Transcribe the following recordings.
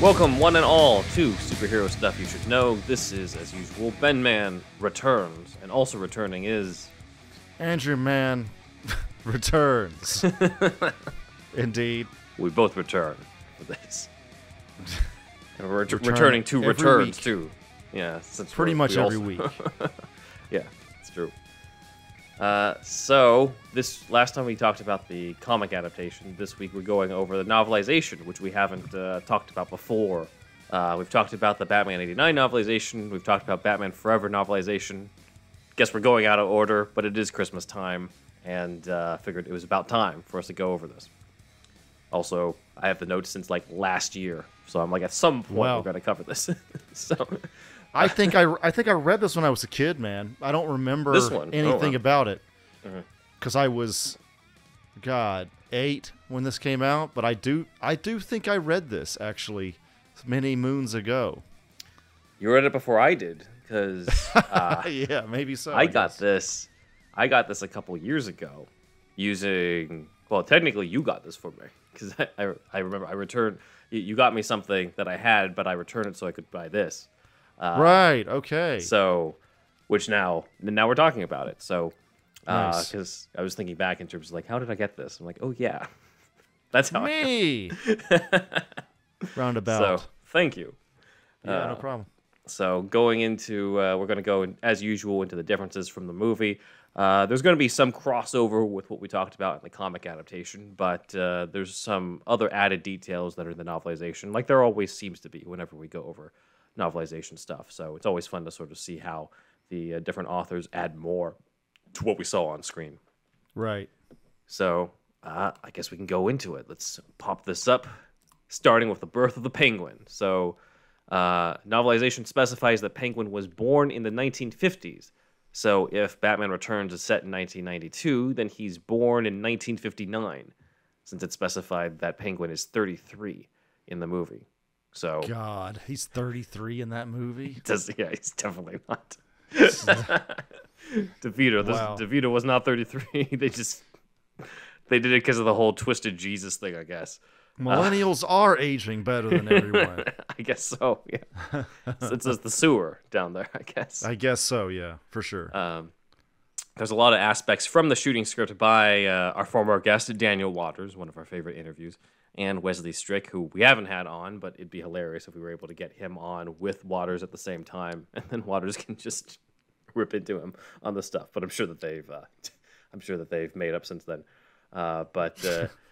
Welcome, one and all, to Superhero Stuff You Should Know. This is, as usual, Ben Man Returns, and also returning is... Andrew Man Returns. Indeed. We both return for this. And we're returning to returns, too. Yeah, since pretty much every week. Yeah, it's true. So, this last time we talked about the comic adaptation. This week we're going over the novelization, which we haven't talked about before. We've talked about the Batman 89 novelization. We've talked about Batman Forever novelization. Guess we're going out of order, but it is Christmas time, and figured it was about time for us to go over this. Also, I have the notes since, like, last year, so I'm like, at some point we're going to cover this. So... I think I read this when I was a kid, man. I don't remember anything about it because I was, God, 8 when this came out. But I do think I read this actually many moons ago. You read it before I did, because yeah, maybe so. I got this a couple years ago using. Well, technically, you got this for me because I remember I returned. You got me something that I had, but I returned it so I could buy this. Right. Okay. So, which now we're talking about it. So, because nice. I was thinking back in terms of like, how did I get this? I'm like, oh yeah, that's how me. Roundabout. So, thank you. Yeah, no problem. So, going into we're going to go as usual into the differences from the movie. There's going to be some crossover with what we talked about in the comic adaptation, but there's some other added details that are in the novelization, like there always seems to be whenever we go over novelization stuff. So it's always fun to sort of see how the different authors add more to what we saw on screen. Right. So I guess we can go into it. Let's pop this up, starting with the birth of the Penguin. So novelization specifies that Penguin was born in the 1950s. So if Batman Returns is set in 1992, then he's born in 1959, since it's specified that Penguin is 33 in the movie. So God, he's 33 in that movie. Yeah, he's definitely not. DeVito was not 33. They did it because of the whole twisted Jesus thing, I guess. Millennials are aging better than everyone. I guess so. Yeah, it's just the sewer down there. I guess so. Yeah, for sure. There's a lot of aspects from the shooting script by our former guest Daniel Waters, one of our favorite interviews. And Wesley Strick, who we haven't had on, but it'd be hilarious if we were able to get him on with Waters at the same time, and then Waters can just rip into him on the stuff. But I'm sure that they've made up since then. But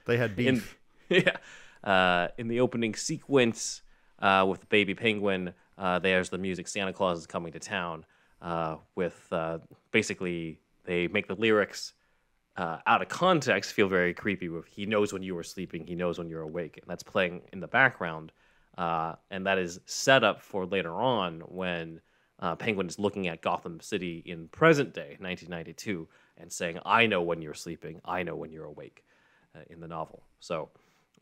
they had beef. In the opening sequence with the baby penguin, there's the music "Santa Claus Is Coming to Town." With basically they make the lyrics. Out of context, feel very creepy. With he knows when you were sleeping, he knows when you're awake, and that's playing in the background, and that is set up for later on when Penguin is looking at Gotham City in present day 1992 and saying, "I know when you're sleeping, I know when you're awake," in the novel. So,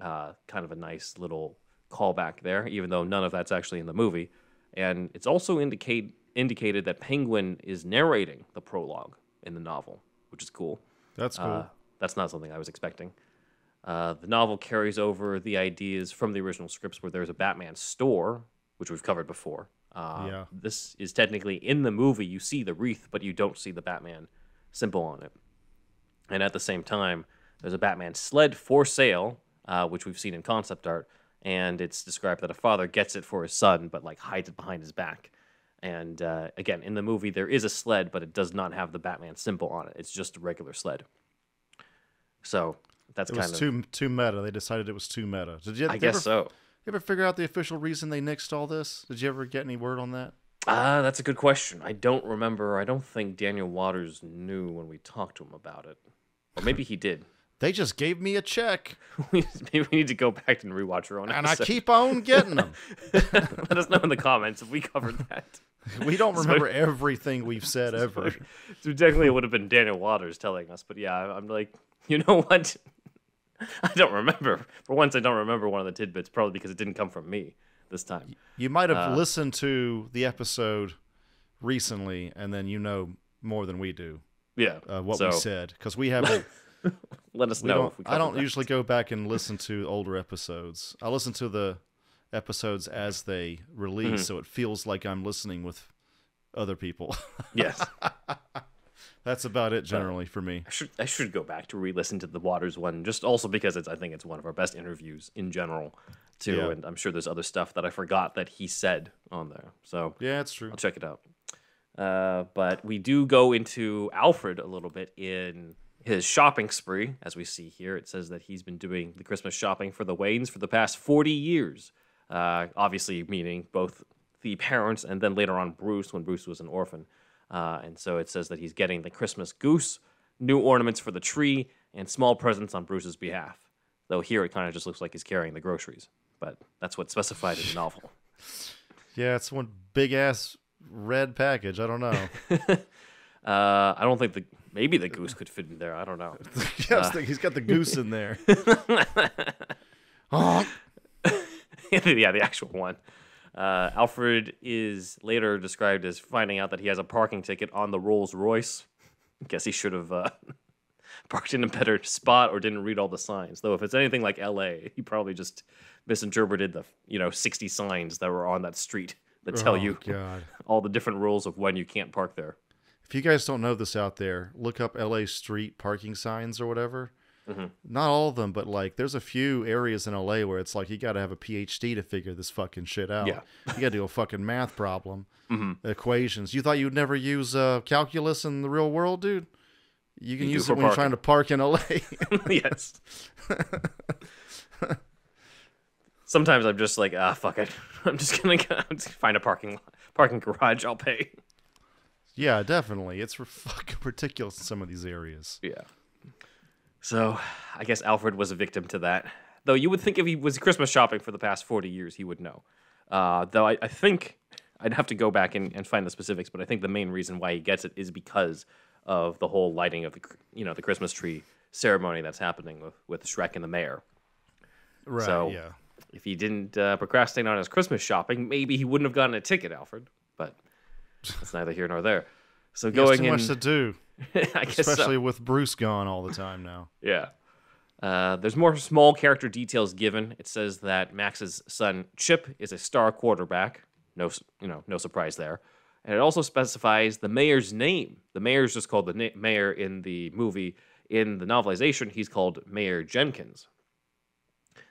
kind of a nice little callback there, even though none of that's actually in the movie, and it's also indicated that Penguin is narrating the prologue in the novel, which is cool. That's cool. That's not something I was expecting. The novel carries over the ideas from the original scripts where there's a Batman store, which we've covered before. Yeah. This is technically in the movie. You see the wreath, but you don't see the Batman symbol on it. And at the same time, there's a Batman sled for sale, which we've seen in concept art. And it's described that a father gets it for his son, but like hides it behind his back. And again, in the movie, there is a sled, but it does not have the Batman symbol on it. It's just a regular sled. So that's kind of too meta. They decided it was too meta. Did you ever figure out the official reason they nixed all this? Did you ever get any word on that? That's a good question. I don't remember. I don't think Daniel Waters knew when we talked to him about it. Or maybe he did. They just gave me a check. Maybe we need to go back and rewatch our own episode. And I keep on getting them. Let us know in the comments if we covered that. We don't remember everything we've said ever. So definitely it would have been Daniel Waters telling us. But yeah, I'm like, you know what? I don't remember. For once, I don't remember one of the tidbits, probably because it didn't come from me this time. You might have listened to the episode recently, and then you know more than we do. Yeah. What we said. Because we haven't... Let us know. I don't usually go back and listen to older episodes. I listen to the episodes as they release, so it feels like I'm listening with other people. Yes. That's about it generally for me. I should go back to re-listen to the Waters one, just also because it's, I think it's one of our best interviews in general too, and I'm sure there's other stuff that I forgot that he said on there. So yeah, it's true. I'll check it out. But we do go into Alfred a little bit in his shopping spree, as we see here. It says that he's been doing the Christmas shopping for the Waynes for the past 40 years, obviously meaning both the parents and then later on Bruce, when Bruce was an orphan. And so it says that he's getting the Christmas goose, new ornaments for the tree, and small presents on Bruce's behalf. Though here it kind of just looks like he's carrying the groceries. But that's what's specified in the novel. Yeah, it's one big-ass red package. I don't know. I don't think the... Maybe the goose could fit in there. I don't know. Yeah, I was thinking he's got the goose in there. Oh. Yeah, the actual one. Alfred is later described as finding out that he has a parking ticket on the Rolls Royce. I guess he should have parked in a better spot or didn't read all the signs. Though if it's anything like LA, he probably just misinterpreted the 60 signs that were on that street that tell all the different rules of when you can't park there. If you guys don't know this out there, look up LA street parking signs or whatever. Mm-hmm. Not all of them, but like there's a few areas in LA where it's like you got to have a PhD to figure this fucking shit out. Yeah. You got to do a fucking math problem, equations. You thought you'd never use calculus in the real world, dude? You can use it when you're trying to park in LA. Yes. Sometimes I'm just like, fuck it. I'm just going to find a parking garage. I'll pay. Yeah, definitely. It's fucking ridiculous in some of these areas. Yeah. So I guess Alfred was a victim to that. Though you would think if he was Christmas shopping for the past 40 years, he would know. Though I think I'd have to go back and find the specifics, but I think the main reason why he gets it is because of the whole lighting of the Christmas tree ceremony that's happening with Shrek and the mayor. Right, so if he didn't procrastinate on his Christmas shopping, maybe he wouldn't have gotten a ticket, Alfred. But... It's neither here nor there. So going in, much to do, I guess, especially with Bruce gone all the time now. Yeah, there's more small character details given. It says that Max's son Chip is a star quarterback. No, no surprise there. And it also specifies the mayor's name. The mayor's just called the mayor in the movie. In the novelization, he's called Mayor Jenkins.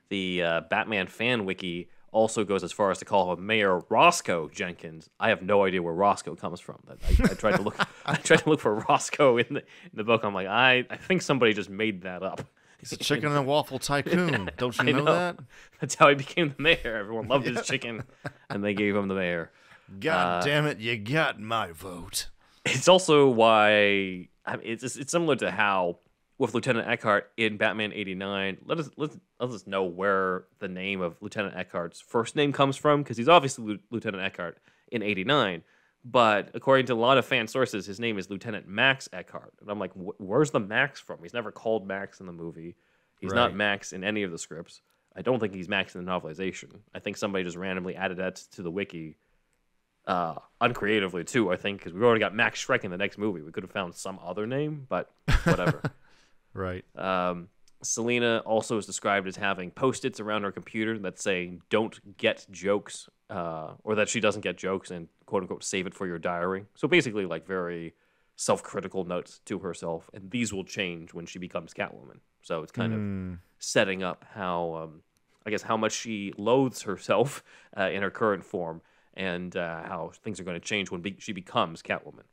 The Batman fan wiki also goes as far as to call him Mayor Roscoe Jenkins. I have no idea where Roscoe comes from. I tried to look. I tried to look for Roscoe in the book. I'm like, I think somebody just made that up. He's a chicken and waffle tycoon. Don't you know that? That's how he became the mayor. Everyone loved his chicken, and they gave him the mayor. God damn it! You got my vote. It's also why it's similar to how with Lieutenant Eckhart in Batman 89, let us know where the name of Lieutenant Eckhart's first name comes from, because he's obviously Lieutenant Eckhart in 89, but according to a lot of fan sources, his name is Lieutenant Max Eckhart, and I'm like, where's the Max from? He's never called Max in the movie. He's not Max in any of the scripts. I don't think he's Max in the novelization. I think somebody just randomly added that to the wiki, uncreatively too, I think, because we've already got Max Shreck in the next movie. We could have found some other name, but whatever. Right. Selina also is described as having Post-its around her computer that say "Don't get jokes," or that she doesn't get jokes, and "quote unquote" save it for your diary. So basically, like very self-critical notes to herself, and these will change when she becomes Catwoman. So it's kind of setting up how, I guess, how much she loathes herself in her current form, and how things are going to change when she becomes Catwoman.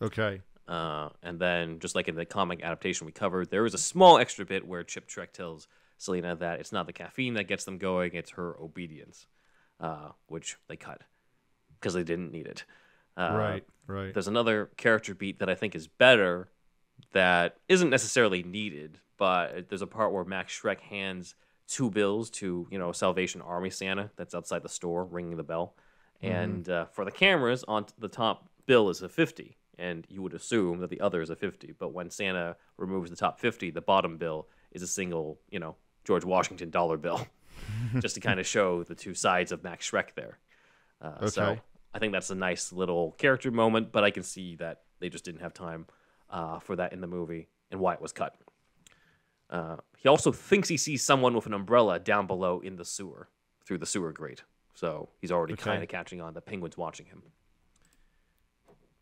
Okay. And then, just like in the comic adaptation we covered, there is a small extra bit where Chip Shrek tells Selina that it's not the caffeine that gets them going, it's her obedience, which they cut because they didn't need it. Right. There's another character beat that I think is better that isn't necessarily needed, but there's a part where Max Shreck hands 2 bills to, Salvation Army Santa that's outside the store ringing the bell. And for the cameras, on the top bill is a 50. And you would assume that the other is a 50. But when Santa removes the top 50, the bottom bill is a single, George Washington dollar bill, just to kind of show the two sides of Max Shreck there. Okay. So I think that's a nice little character moment, but I can see that they just didn't have time for that in the movie and why it was cut. He also thinks he sees someone with an umbrella down below in the sewer. through the sewer grate. So he's already kind of catching on. The Penguin's watching him.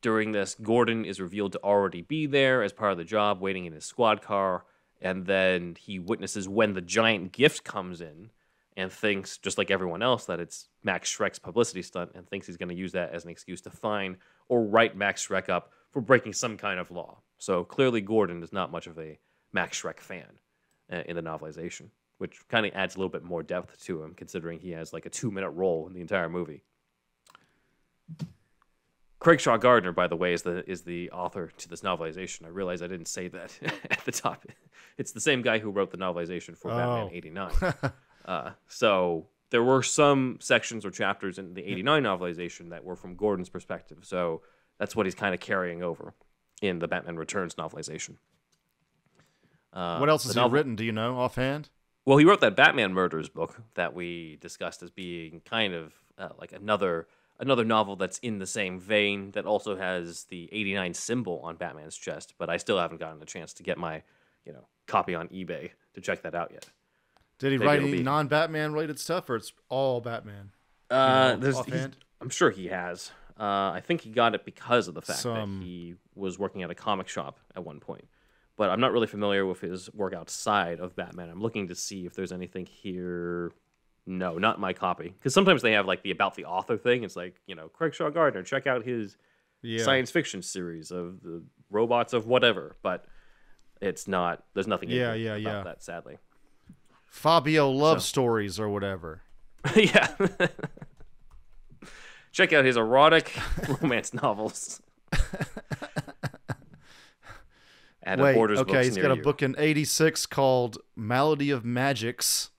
During this, Gordon is revealed to already be there as part of the job, waiting in his squad car. And then he witnesses when the giant gift comes in and thinks, just like everyone else, that it's Max Shreck's publicity stunt and thinks he's going to use that as an excuse to fine or write Max Shreck up for breaking some kind of law. So clearly Gordon is not much of a Max Shreck fan in the novelization, which kind of adds a little bit more depth to him, considering he has like a 2-minute role in the entire movie. Craig Shaw Gardner, by the way, is the author to this novelization. I realize I didn't say that at the top. It's the same guy who wrote the novelization for Batman 89. So there were some sections or chapters in the 89 novelization that were from Gordon's perspective. So that's what he's kind of carrying over in the Batman Returns novelization. What else has he written? Do you know offhand? Well, he wrote that Batman Murders book that we discussed as being kind of like another novel that's in the same vein that also has the 89 symbol on Batman's chest, but I still haven't gotten a chance to get my, copy on eBay to check that out yet. Did he write any non-Batman related stuff, or it's all Batman? I'm sure he has. I think he got it because of the fact that he was working at a comic shop at one point. But I'm not really familiar with his work outside of Batman. I'm looking to see if there's anything here. No, not my copy. Because sometimes they have like the about the author thing. It's like, Craig Shaw Gardner, check out his science fiction series of the robots of whatever. But it's not, there's nothing about that, sadly. Fabio Love Stories or whatever. Yeah. Check out his erotic romance novels. Wait, he's got a book in 86 called Malady of Magics,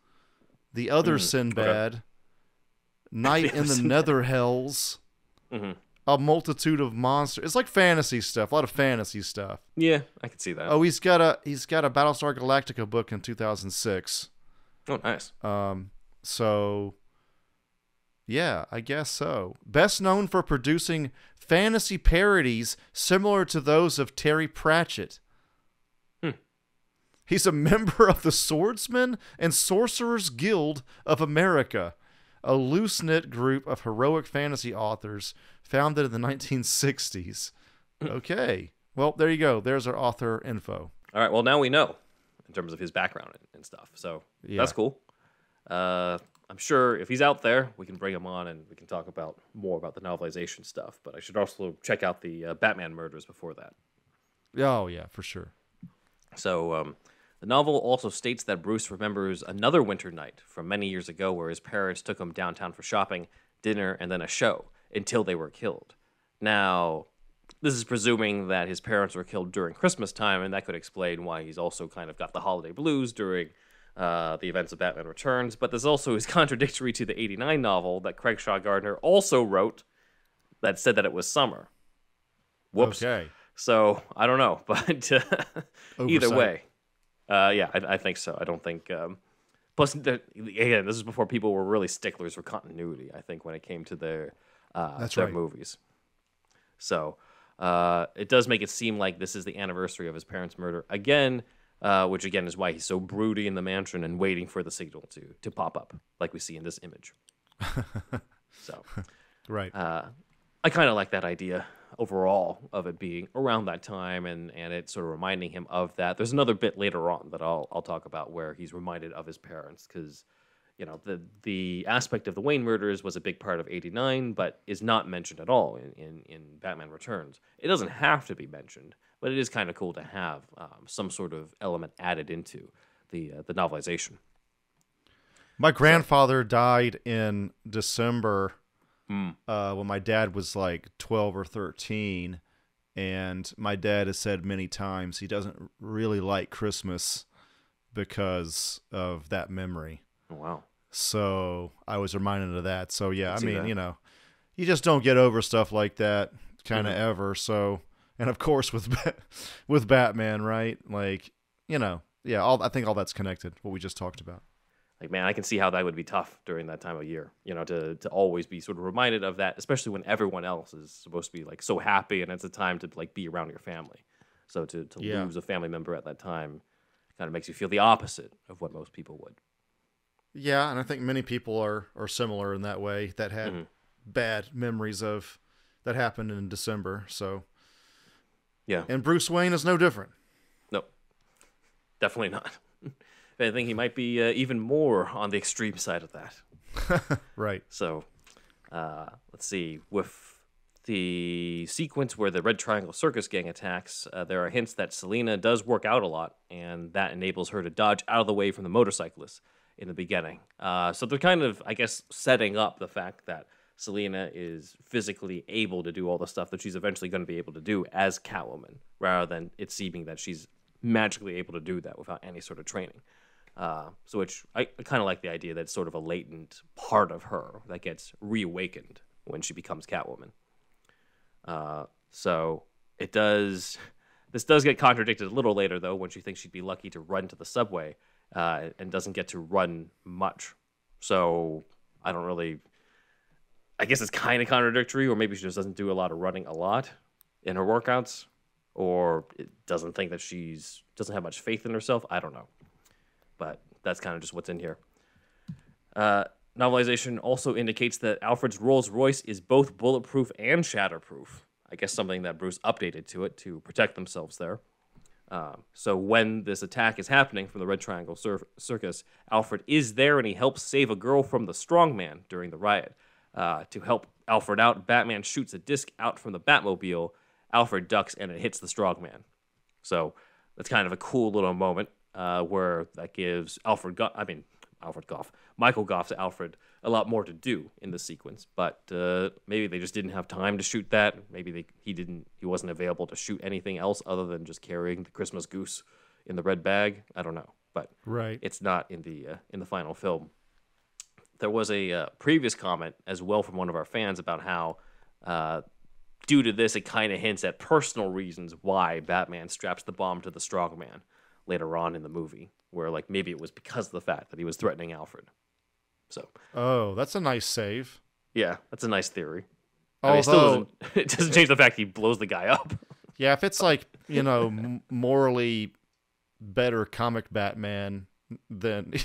The Other Sinbad, Night in the Nether Hells, A Multitude of Monsters. It's like fantasy stuff, a lot of fantasy stuff. Yeah, I can see that. Oh, he's got a Battlestar Galactica book in 2006. Oh, nice. So, yeah, I guess so. Best known for producing fantasy parodies similar to those of Terry Pratchett. He's a member of the Swordsman and Sorcerers Guild of America, a loose-knit group of heroic fantasy authors founded in the 1960s. Okay. Well, there you go. There's our author info. All right. Well, now we know in terms of his background and stuff. So that's cool. I'm sure if he's out there, we can bring him on and we can talk about more about the novelization stuff. But I should also check out the Batman Murders before that. Oh, yeah, for sure. So, the novel also states that Bruce remembers another winter night from many years ago where his parents took him downtown for shopping, dinner, and then a show until they were killed. Now, this is presuming that his parents were killed during Christmas time, and that could explain why he's also kind of got the holiday blues during the events of Batman Returns. But this also is contradictory to the 89 novel that Craig Shaw Gardner also wrote that said that it was summer. Whoops. Okay. So, I don't know, but either way. I think so. I don't think... plus, again, this is before people were really sticklers for continuity, I think, when it came to their movies. So, it does make it seem like this is the anniversary of his parents' murder again, which, again, is why he's so broody in the mansion and waiting for the signal to pop up, like we see in this image. So, right. I kind of like that idea overall of it being around that time and it sort of reminding him of that. There's another bit later on that I'll talk about where he's reminded of his parents because, the aspect of the Wayne murders was a big part of 89 but is not mentioned at all in Batman Returns. It doesn't have to be mentioned, but it is kind of cool to have some sort of element added into the novelization. My grandfather died in December... when my dad was like 12 or 13, and my dad has said many times he doesn't really like Christmas because of that memory. Oh, wow. So I was reminded of that. So, yeah, you just don't get over stuff like that kind of ever. So, and of course with Batman, right? Like, I think all that's connected, what we just talked about. Like, man, I can see how that would be tough during that time of year, to always be sort of reminded of that, especially when everyone else is supposed to be, like, so happy and it's a time to, like, be around your family. So to lose a family member at that time kind of makes you feel the opposite of what most people would. Yeah, and I think many people are similar in that way, that had bad memories of that happened in December. So yeah, and Bruce Wayne is no different. No, definitely not. I think he might be even more on the extreme side of that. Right. So let's see. With the sequence where the Red Triangle Circus Gang attacks, there are hints that Selina does work out a lot, and that enables her to dodge out of the way from the motorcyclists in the beginning. So they're kind of, I guess, setting up the fact that Selina is physically able to do all the stuff that she's eventually going to be able to do as Catwoman, rather than it seeming that she's magically able to do that without any sort of training. So which I kind of like the idea that it's sort of a latent part of her that gets reawakened when she becomes Catwoman. So it does. This does get contradicted a little later, though, when she thinks she'd be lucky to run to the subway and doesn't get to run much. So I don't really. I guess it's kind of contradictory, or maybe she just doesn't do a lot of running a lot in her workouts, or it doesn't think that she's doesn't have much faith in herself. I don't know. But that's kind of just what's in here. Novelization also indicates that Alfred's Rolls Royce is both bulletproof and shatterproof. I guess something that Bruce updated to it to protect themselves there. So when this attack is happening from the Red Triangle Circus, Alfred is there and he helps save a girl from the strongman during the riot. To help Alfred out, Batman shoots a disc out from the Batmobile. Alfred ducks and it hits the strongman. So that's kind of a cool little moment. Where that gives Michael Goff to Alfred a lot more to do in the sequence, but maybe they just didn't have time to shoot that. Maybe he wasn't available to shoot anything else other than just carrying the Christmas goose in the red bag. I don't know, but right, it's not in the in the final film. There was a previous comment as well from one of our fans about how due to this, it kind of hints at personal reasons why Batman straps the bomb to the strongman later on in the movie, where like maybe it was because of the fact that he was threatening Alfred. So oh, that's a nice save. Yeah, that's a nice theory. Although, I mean, it doesn't change the fact he blows the guy up. Yeah, if it's like, you know, morally better comic Batman than,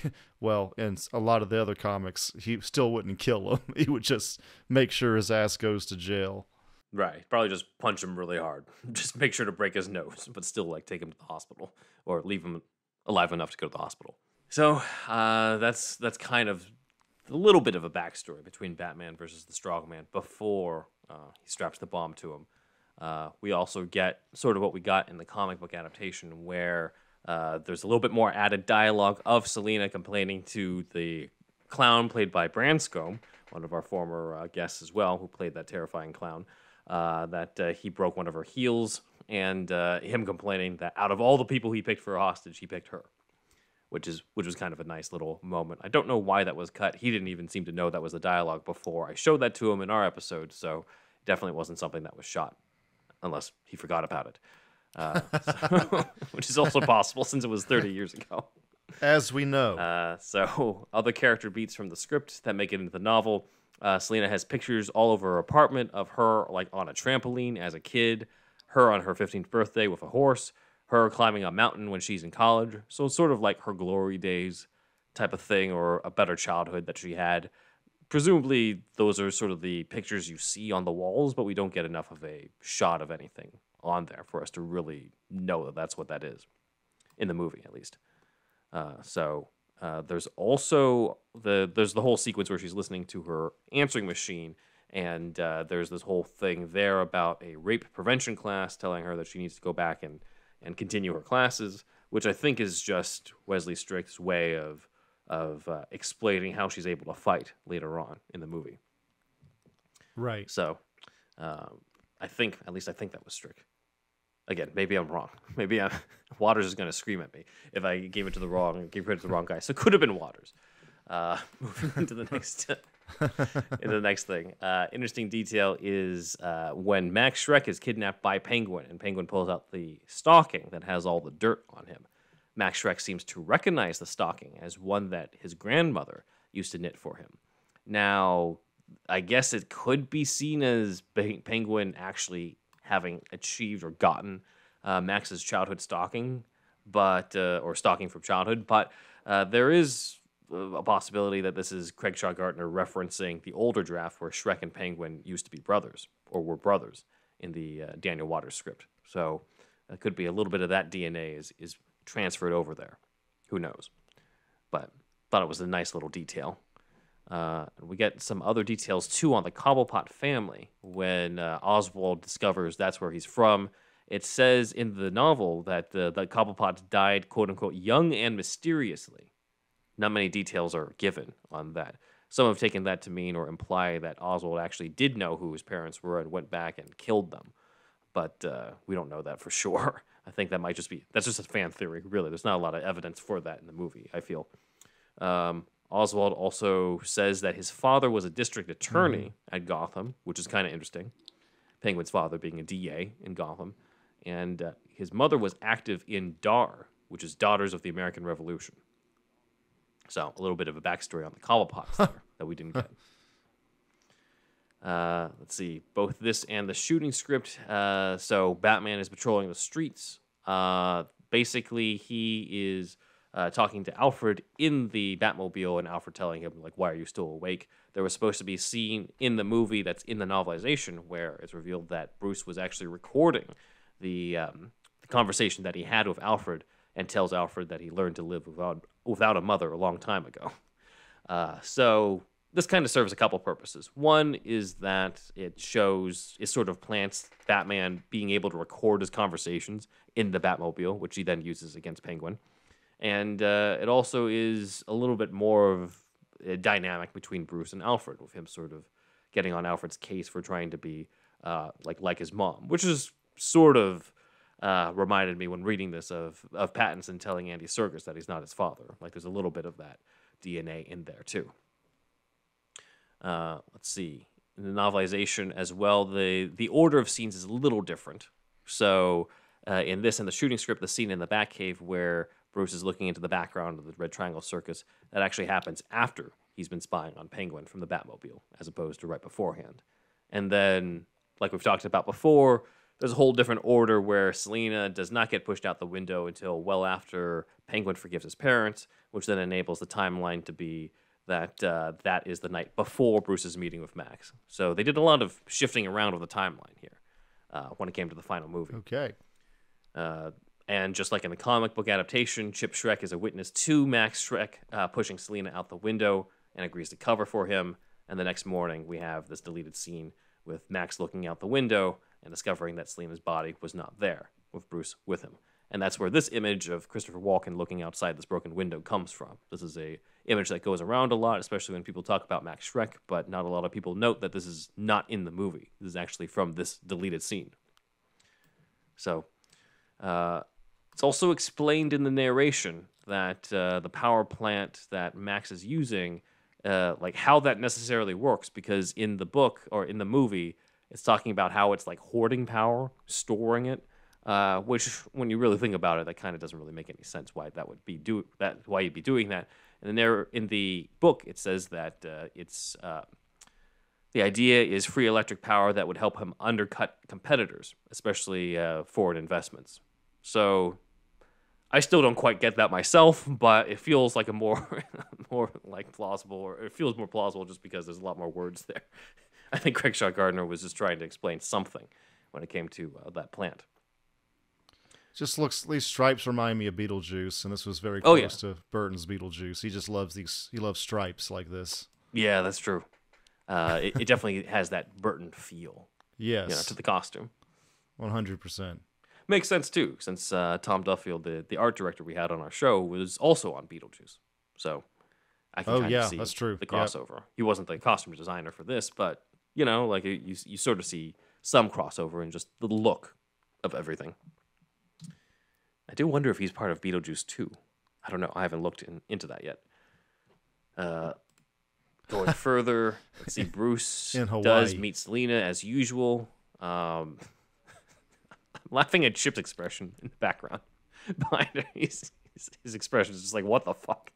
well, in a lot of the other comics, he still wouldn't kill him. He would just make sure his ass goes to jail. Right, probably just punch him really hard. Just make sure to break his nose, but still like take him to the hospital or leave him alive enough to go to the hospital. So that's kind of a little bit of a backstory between Batman versus the Strongman before he straps the bomb to him. We also get sort of what we got in the comic book adaptation, where there's a little bit more added dialogue of Selina complaining to the clown played by Branscombe, one of our former guests as well, who played that terrifying clown. That he broke one of her heels, and him complaining that out of all the people he picked for a hostage, he picked her, which was kind of a nice little moment. I don't know why that was cut. He didn't even seem to know that was the dialogue before I showed that to him in our episode, so definitely wasn't something that was shot, unless he forgot about it, which is also possible since it was 30 years ago. As we know. So other character beats from the script that make it into the novel. Selina has pictures all over her apartment of her like on a trampoline as a kid, her on her 15th birthday with a horse, her climbing a mountain when she's in college. So it's sort of like her glory days type of thing, or a better childhood that she had. Presumably those are sort of the pictures you see on the walls, but we don't get enough of a shot of anything on there for us to really know that that's what that is, in the movie at least. There's also the whole sequence where she's listening to her answering machine, and there's this whole thing there about a rape prevention class telling her that she needs to go back and continue her classes, which I think is just Wesley Strick's way of explaining how she's able to fight later on in the movie. Right. So I think that was Strick. Again, maybe I'm wrong. Maybe Waters is going to scream at me if I gave it to the wrong guy. So it could have been Waters. Moving into the next into the next thing. Interesting detail is when Max Shreck is kidnapped by Penguin, and Penguin pulls out the stocking that has all the dirt on him. Max Shreck seems to recognize the stocking as one that his grandmother used to knit for him. Now, I guess it could be seen as Penguin actually having achieved or gotten Max's childhood stocking, but there is a possibility that this is Craig Shaw Gardner referencing the older draft where Shrek and Penguin used to be brothers, or were brothers, in the Daniel Waters script. So it could be a little bit of that DNA is transferred over there. Who knows? But thought it was a nice little detail. We get some other details, too, on the Cobblepot family when Oswald discovers that's where he's from. It says in the novel that the Cobblepot died, quote-unquote, young and mysteriously. Not many details are given on that. Some have taken that to mean or imply that Oswald actually did know who his parents were and went back and killed them. But we don't know that for sure. I think that might just be... That's just a fan theory, really. There's not a lot of evidence for that in the movie, I feel. Oswald also says that his father was a district attorney at Gotham, which is kind of interesting. Penguin's father being a DA in Gotham. And his mother was active in DAR, which is Daughters of the American Revolution. So a little bit of a backstory on the Cobblepots there that we didn't get. Let's see. Both this and the shooting script. So Batman is patrolling the streets. Basically, he is... talking to Alfred in the Batmobile, and Alfred telling him, like, why are you still awake? There was supposed to be a scene in the movie that's in the novelization where it's revealed that Bruce was actually recording the conversation that he had with Alfred, and tells Alfred that he learned to live without a mother a long time ago. So this kind of serves a couple purposes. One is that it shows, it sort of plants Batman being able to record his conversations in the Batmobile, which he then uses against Penguin. And it also is a little bit more of a dynamic between Bruce and Alfred, with him sort of getting on Alfred's case for trying to be like his mom, which is sort of reminded me when reading this of Pattinson telling Andy Serkis that he's not his father. Like, there's a little bit of that DNA in there too. Let's see, in the novelization as well, the order of scenes is a little different. So in this, in the shooting script, the scene in the Batcave where Bruce is looking into the background of the Red Triangle Circus, that actually happens after he's been spying on Penguin from the Batmobile, as opposed to right beforehand. And then, like we've talked about before, there's a whole different order where Selina does not get pushed out the window until well after Penguin forgives his parents, which then enables the timeline to be that that is the night before Bruce's meeting with Max. So they did a lot of shifting around of the timeline here when it came to the final movie. Okay. And just like in the comic book adaptation, Chip Shrek is a witness to Max Shreck pushing Selina out the window and agrees to cover for him. And the next morning, we have this deleted scene with Max looking out the window and discovering that Selina's body was not there, with Bruce with him. And that's where this image of Christopher Walken looking outside this broken window comes from. This is an image that goes around a lot, especially when people talk about Max Shreck, but not a lot of people note that this is not in the movie. This is actually from this deleted scene. So... it's also explained in the narration that the power plant that Max is using, like how that necessarily works, because in the book or in the movie, it's talking about how it's like hoarding power, storing it, which when you really think about it, that kind of doesn't really make any sense why that would be why you'd be doing that. And in the book, it says that the idea is free electric power that would help him undercut competitors, especially foreign investments. So I still don't quite get that myself, but it feels like a more like plausible, or it feels more plausible just because there's a lot more words there. I think Craig Shaw Gardner was just trying to explain something when it came to that plant. Just looks, these stripes remind me of Beetlejuice, and this was very close to Burton's Beetlejuice. He just loves these, he loves stripes like this. Yeah, that's true. It definitely has that Burton feel. Yes, you know, to the costume. 100%. Makes sense, too, since Tom Duffield, the art director we had on our show, was also on Beetlejuice. So I can kind of see the crossover. Yep. He wasn't the costume designer for this, but, you know, like you sort of see some crossover in just the look of everything. I do wonder if he's part of Beetlejuice 2. I don't know. I haven't looked into that yet. Going further, let's see, Bruce does meet Selina as usual. Laughing at Chip's expression in the background. Behind her, his expression is just like, what the fuck?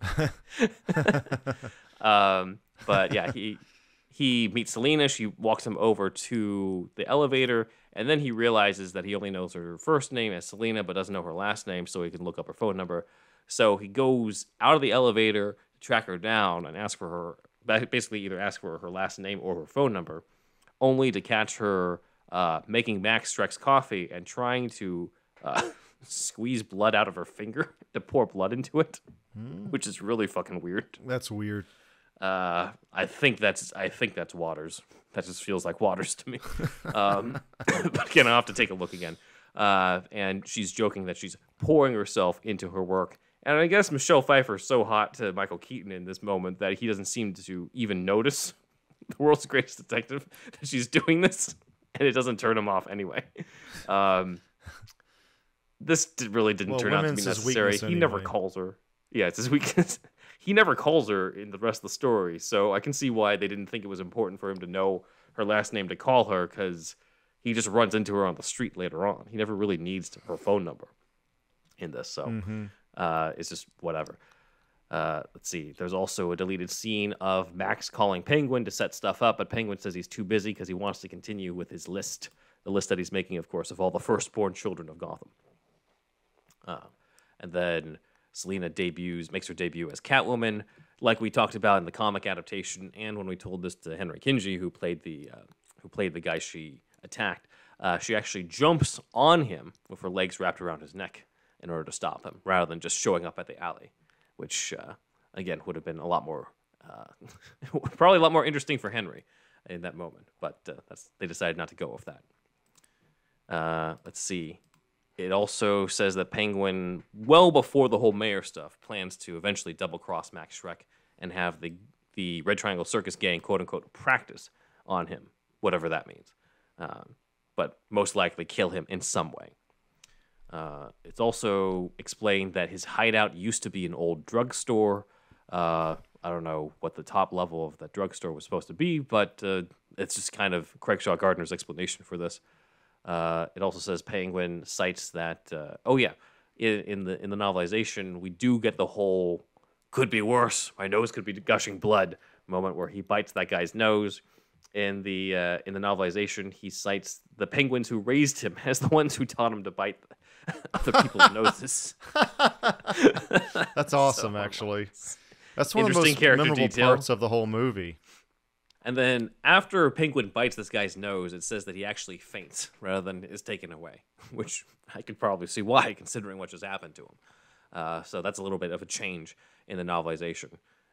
But yeah, he meets Selina. She walks him over to the elevator, and then he realizes that he only knows her first name as Selina, but doesn't know her last name, so he can look up her phone number. So he goes out of the elevator to track her down and ask for her, basically either ask for her last name or her phone number, only to catch her making Max Shreck's coffee and trying to squeeze blood out of her finger to pour blood into it, which is really fucking weird. That's weird. I think that's Waters. That just feels like Waters to me. But again, I'll have to take a look again. And she's joking that she's pouring herself into her work. And I guess Michelle Pfeiffer is so hot to Michael Keaton in this moment that he doesn't seem to even notice, the world's greatest detective, that she's doing this, and it doesn't turn him off anyway. This really didn't turn out to be necessary. He never calls her. Yeah, it's his weakness. He never calls her in the rest of the story, so I can see why they didn't think it was important for him to know her last name to call her, because he just runs into her on the street later on. He never really needs her phone number in this, so it's just whatever. Let's see. There's also a deleted scene of Max calling Penguin to set stuff up, but Penguin says he's too busy because he wants to continue with his list, the list that he's making, of course, of all the firstborn children of Gotham. And then Selina makes her debut as Catwoman, like we talked about in the comic adaptation, and when we told this to Henry Kinji, who played the guy she attacked, she actually jumps on him with her legs wrapped around his neck in order to stop him, rather than just showing up at the alley, which, again, would have been a lot more, probably a lot more interesting for Henry in that moment, but they decided not to go with that. Let's see. It also says that Penguin, well before the whole mayor stuff, plans to eventually double-cross Max Shreck and have the Red Triangle Circus Gang, quote-unquote, practice on him, whatever that means. But most likely kill him in some way. It's also explained that his hideout used to be an old drugstore. I don't know what the top level of that drugstore was supposed to be, but it's just kind of Craig Shaw Gardner's explanation for this. It also says Penguin cites that, in the novelization, we do get the whole "could be worse, my nose could be gushing blood" moment where he bites that guy's nose. In the novelization, he cites the penguins who raised him as the ones who taught him to bite other people's noses. That's awesome, so, actually. That's one of the most memorable parts of the whole movie. And then after Penguin bites this guy's nose, it says that he actually faints rather than is taken away, which I could probably see why, considering what just happened to him. So that's a little bit of a change in the novelization.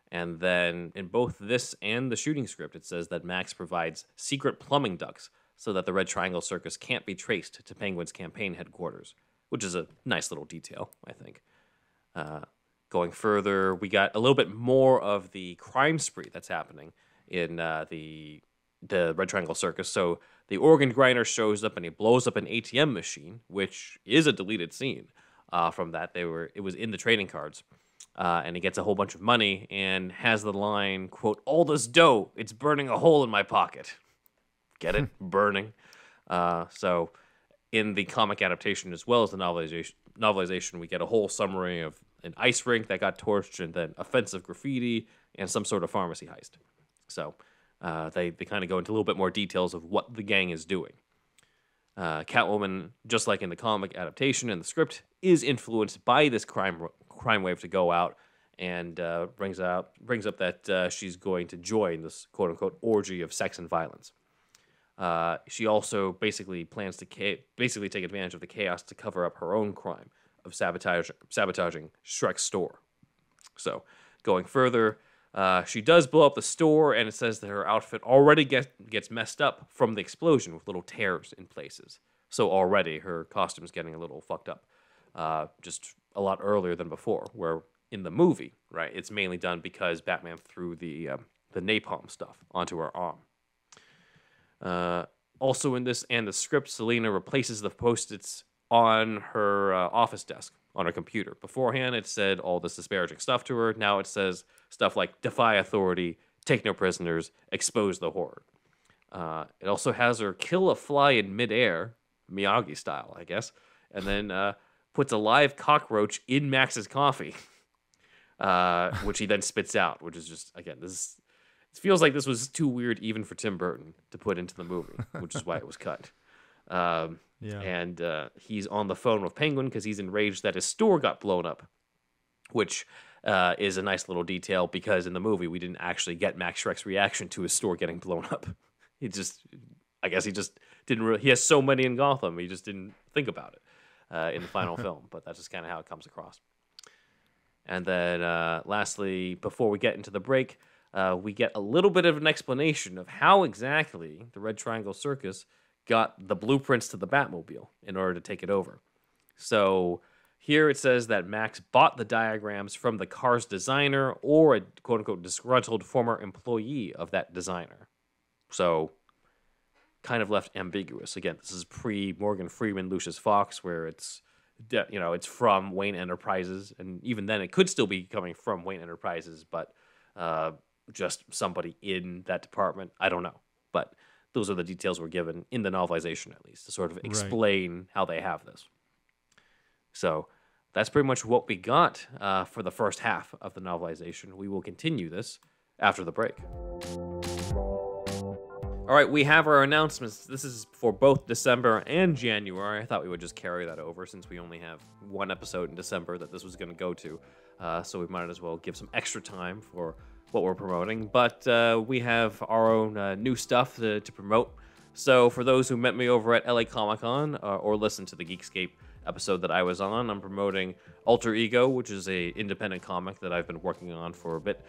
And then in both this and the shooting script, it says that Max provides secret plumbing ducts so that the Red Triangle Circus can't be traced to Penguin's campaign headquarters, which is a nice little detail, I think. Going further, we got a little bit more of the crime spree that's happening in the Red Triangle Circus. So the organ grinder shows up and he blows up an ATM machine, which is a deleted scene from that. It was in the trading cards. And he gets a whole bunch of money and has the line, quote, "all this dough, it's burning a hole in my pocket." Get it? Burning. So in the comic adaptation as well as the novelization, we get a whole summary of an ice rink that got torched and then offensive graffiti and some sort of pharmacy heist. So they kind of go into a little bit more details of what the gang is doing. Catwoman, just like in the comic adaptation and the script, is influenced by this crime wave to go out, and brings up that she's going to join this quote-unquote orgy of sex and violence. She also basically plans to take advantage of the chaos to cover up her own crime of sabotaging Shrek's store. So going further, she does blow up the store, and it says that her outfit already gets messed up from the explosion with little tears in places. So already her costume's getting a little fucked up, just a lot earlier than before, where in the movie, right, it's mainly done because Batman threw the napalm stuff onto her arm. Also in this and the script, Selina replaces the Post-its on her office desk, on her computer. Beforehand, it said all this disparaging stuff to her. Now it says stuff like "defy authority, take no prisoners, expose the horde." It also has her kill a fly in midair, Miyagi style, I guess, and then puts a live cockroach in Max's coffee, which he then spits out, which is just, again, it feels like this was too weird even for Tim Burton to put into the movie, which is why it was cut. And he's on the phone with Penguin because he's enraged that his store got blown up, which is a nice little detail, because in the movie we didn't actually get Max Shreck's reaction to his store getting blown up. He just, I guess he just didn't really, he has so many in Gotham, he just didn't think about it in the final film, but that's just kind of how it comes across. And then lastly, before we get into the break, we get a little bit of an explanation of how exactly the Red Triangle Circus got the blueprints to the Batmobile in order to take it over. So here it says that Max bought the diagrams from the car's designer or a quote-unquote disgruntled former employee of that designer. So kind of left ambiguous. Again, this is pre-Morgan Freeman, Lucius Fox, where it's, you know, it's from Wayne Enterprises. And even then, it could still be coming from Wayne Enterprises, but just somebody in that department. I don't know. But those are the details we're given in the novelization, at least, to sort of explain how they have this. So that's pretty much what we got for the first half of the novelization. We will continue this after the break. All right, we have our announcements. This is for both December and January. I thought we would just carry that over since we only have one episode in December that this was going to go to. So we might as well give some extra time for what we're promoting. But we have our own new stuff to promote. So for those who met me over at LA Comic Con or listened to the Geekscape episode that I was on, I'm promoting Alter Ego, which is a independent comic that I've been working on for a bit.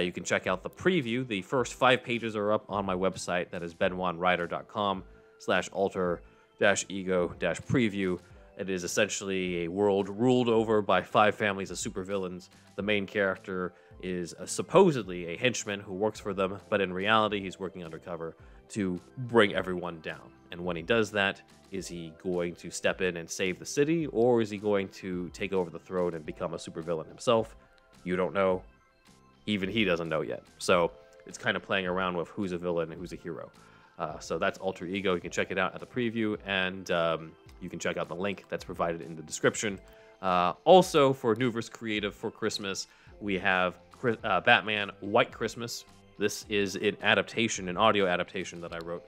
You can check out the preview. The first 5 pages are up on my website. That is benwanrider.com/alter-ego-preview. It is essentially a world ruled over by 5 families of supervillains. The main character is supposedly a henchman who works for them, but in reality, he's working undercover to bring everyone down. And when he does that, is he going to step in and save the city, or is he going to take over the throne and become a supervillain himself? You don't know. Even he doesn't know yet. So it's kind of playing around with who's a villain and who's a hero. So that's Alter Ego. You can check it out at the preview, and you can check out the link that's provided in the description. Also, for Newverse Creative for Christmas, we have Batman White Christmas. This is an adaptation, an audio adaptation that I wrote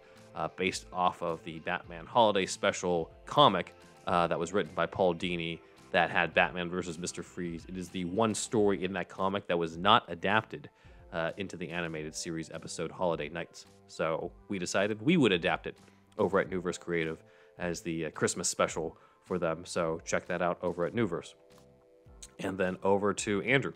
based off of the Batman Holiday Special comic that was written by Paul Dini that had Batman versus Mr. Freeze. It is the one story in that comic that was not adapted into the animated series episode Holiday Nights. So we decided we would adapt it over at Newverse Creative as the Christmas special for them. So check that out over at Newverse. And then over to Andrew.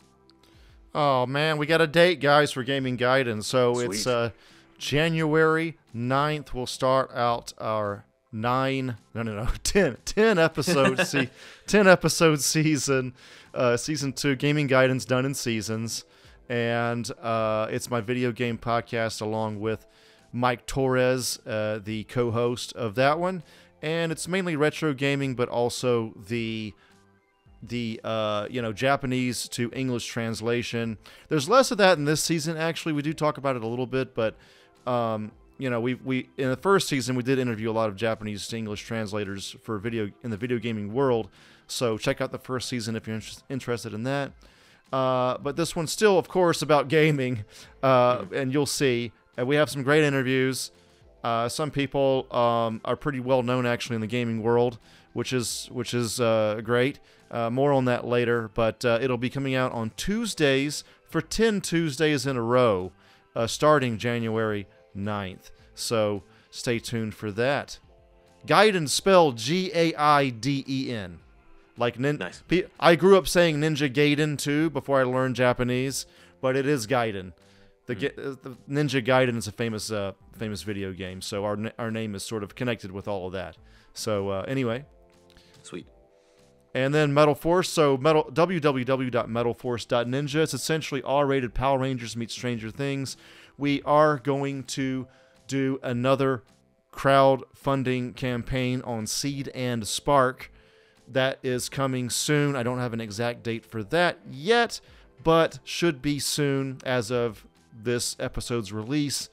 Oh, man, we got a date, guys, for Gaming Guidance. So sweet. It's January 9th. We'll start out our 10 episode, 10 episode season, season 2, Gaming Guidance done in seasons. And it's my video game podcast along with Mike Torres, the co-host of that one. And it's mainly retro gaming, but also the you know, Japanese to English translation. There's less of that in this season, actually. We do talk about it a little bit, but you know, we in the first season we did interview a lot of Japanese to English translators for video in the video gaming world. So check out the first season if you're interested in that. But this one's still, of course, about gaming, and you'll see. And we have some great interviews. Some people are pretty well known actually in the gaming world, which is great. More on that later, but it'll be coming out on Tuesdays for 10 Tuesdays in a row, starting January 9th. So stay tuned for that. Gaiden spelled G-A-I-D-E-N. Like nice. I grew up saying Ninja Gaiden too before I learned Japanese, but it is Gaiden. The Ninja Gaiden is a famous video game, so our name is sort of connected with all of that. So anyway, sweet. And then Metal Force, so www.metalforce.ninja. It's essentially R-rated Power Rangers meets Stranger Things. We are going to do another crowdfunding campaign on Seed and Spark. That is coming soon. I don't have an exact date for that yet, but should be soon as of this episode's release.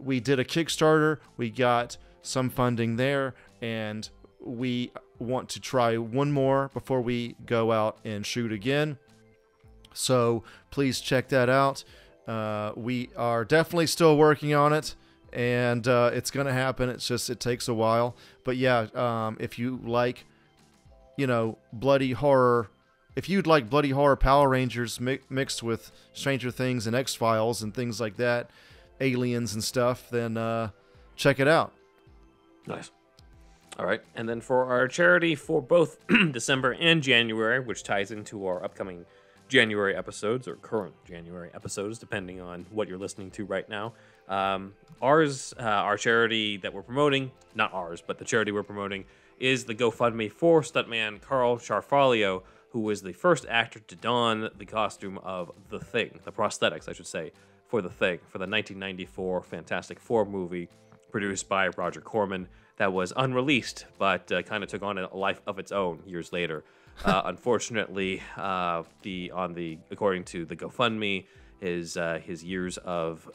We did a Kickstarter. We got some funding there, and we want to try one more before we go out and shoot again. So please check that out. We are definitely still working on it, and it's going to happen. It's just, it takes a while. But yeah, if you like, you know, bloody horror if you'd like bloody horror Power Rangers mixed with Stranger Things and X-Files and things like that, aliens and stuff, then check it out. Nice. All right, and then for our charity for both December and January, which ties into our upcoming January episodes, or current January episodes, depending on what you're listening to right now. Our charity that we're promoting, not ours, but the charity we're promoting, is the GoFundMe for stuntman Carl Scarfaglio, who was the first actor to don the costume of The Thing, the prosthetics, I should say, for The Thing, for the 1994 Fantastic Four movie produced by Roger Corman, that was unreleased, but kind of took on a life of its own years later. Unfortunately, according to the GoFundMe, his years of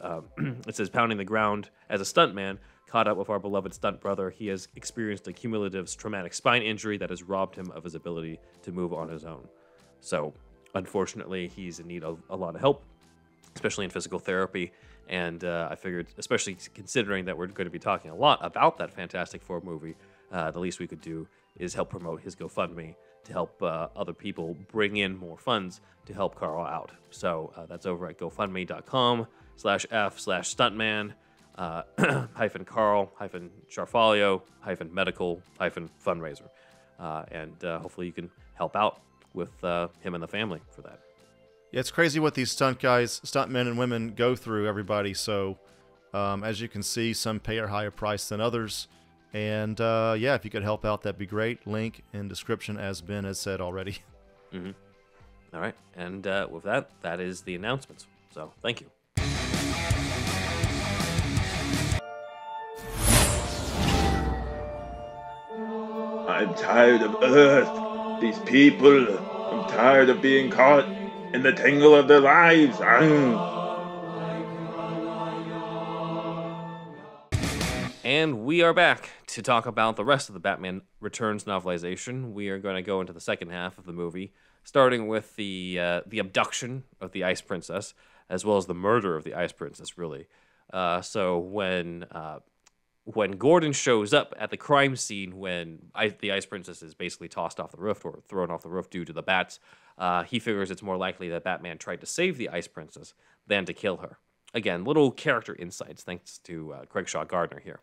it says pounding the ground as a stuntman caught up with our beloved stunt brother. He has experienced a cumulative traumatic spine injury that has robbed him of his ability to move on his own. So, unfortunately, he's in need of a lot of help, especially in physical therapy. And I figured, especially considering that we're going to be talking a lot about that Fantastic Four movie, the least we could do is help promote his GoFundMe to help other people bring in more funds to help Carl out. So that's over at GoFundMe.com/F/stuntman -Carl-Scarfaglio-medical-fundraiser. And hopefully you can help out with him and the family for that. Yeah, it's crazy what these stunt men and women go through, everybody. So, as you can see, some pay a higher price than others. And, yeah, if you could help out, that'd be great. Link in description, as Ben has said already. Mm-hmm. All right. And with that, that is the announcements. So, thank you. I'm tired of Earth. These people. I'm tired of being caught in the tangle of their lives. And we are back to talk about the rest of the Batman Returns novelization. We are going to go into the second half of the movie, starting with the abduction of the Ice Princess, as well as the murder of the Ice Princess, really. So when Gordon shows up at the crime scene, when the Ice Princess is basically tossed off the roof or thrown off the roof due to the bats, he figures it's more likely that Batman tried to save the Ice Princess than to kill her. Again, little character insights, thanks to Craig Shaw Gardner here.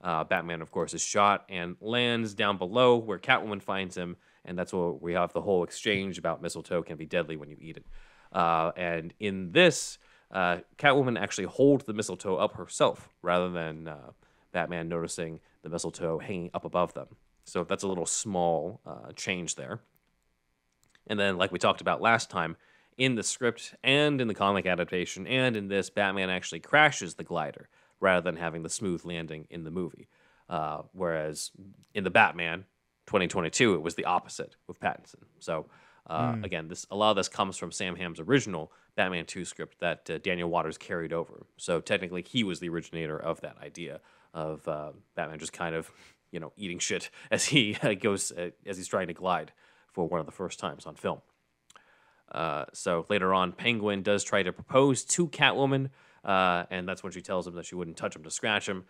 Batman, of course, is shot and lands down below where Catwoman finds him, and that's where we have the whole exchange about mistletoe can be deadly when you eat it. And in this, Catwoman actually holds the mistletoe up herself rather than Batman noticing the mistletoe hanging up above them. So that's a little small change there. And then, like we talked about last time, in the script and in the comic adaptation and in this, Batman actually crashes the glider rather than having the smooth landing in the movie. Whereas in the Batman 2022, it was the opposite with Pattinson. So again, a lot of this comes from Sam Hamm's original Batman 2 script that Daniel Waters carried over. So technically he was the originator of that idea of Batman just kind of, you know, eating shit as he goes, as he's trying to glide for one of the first times on film. So later on, Penguin does try to propose to Catwoman, and that's when she tells him that she wouldn't touch him to scratch him.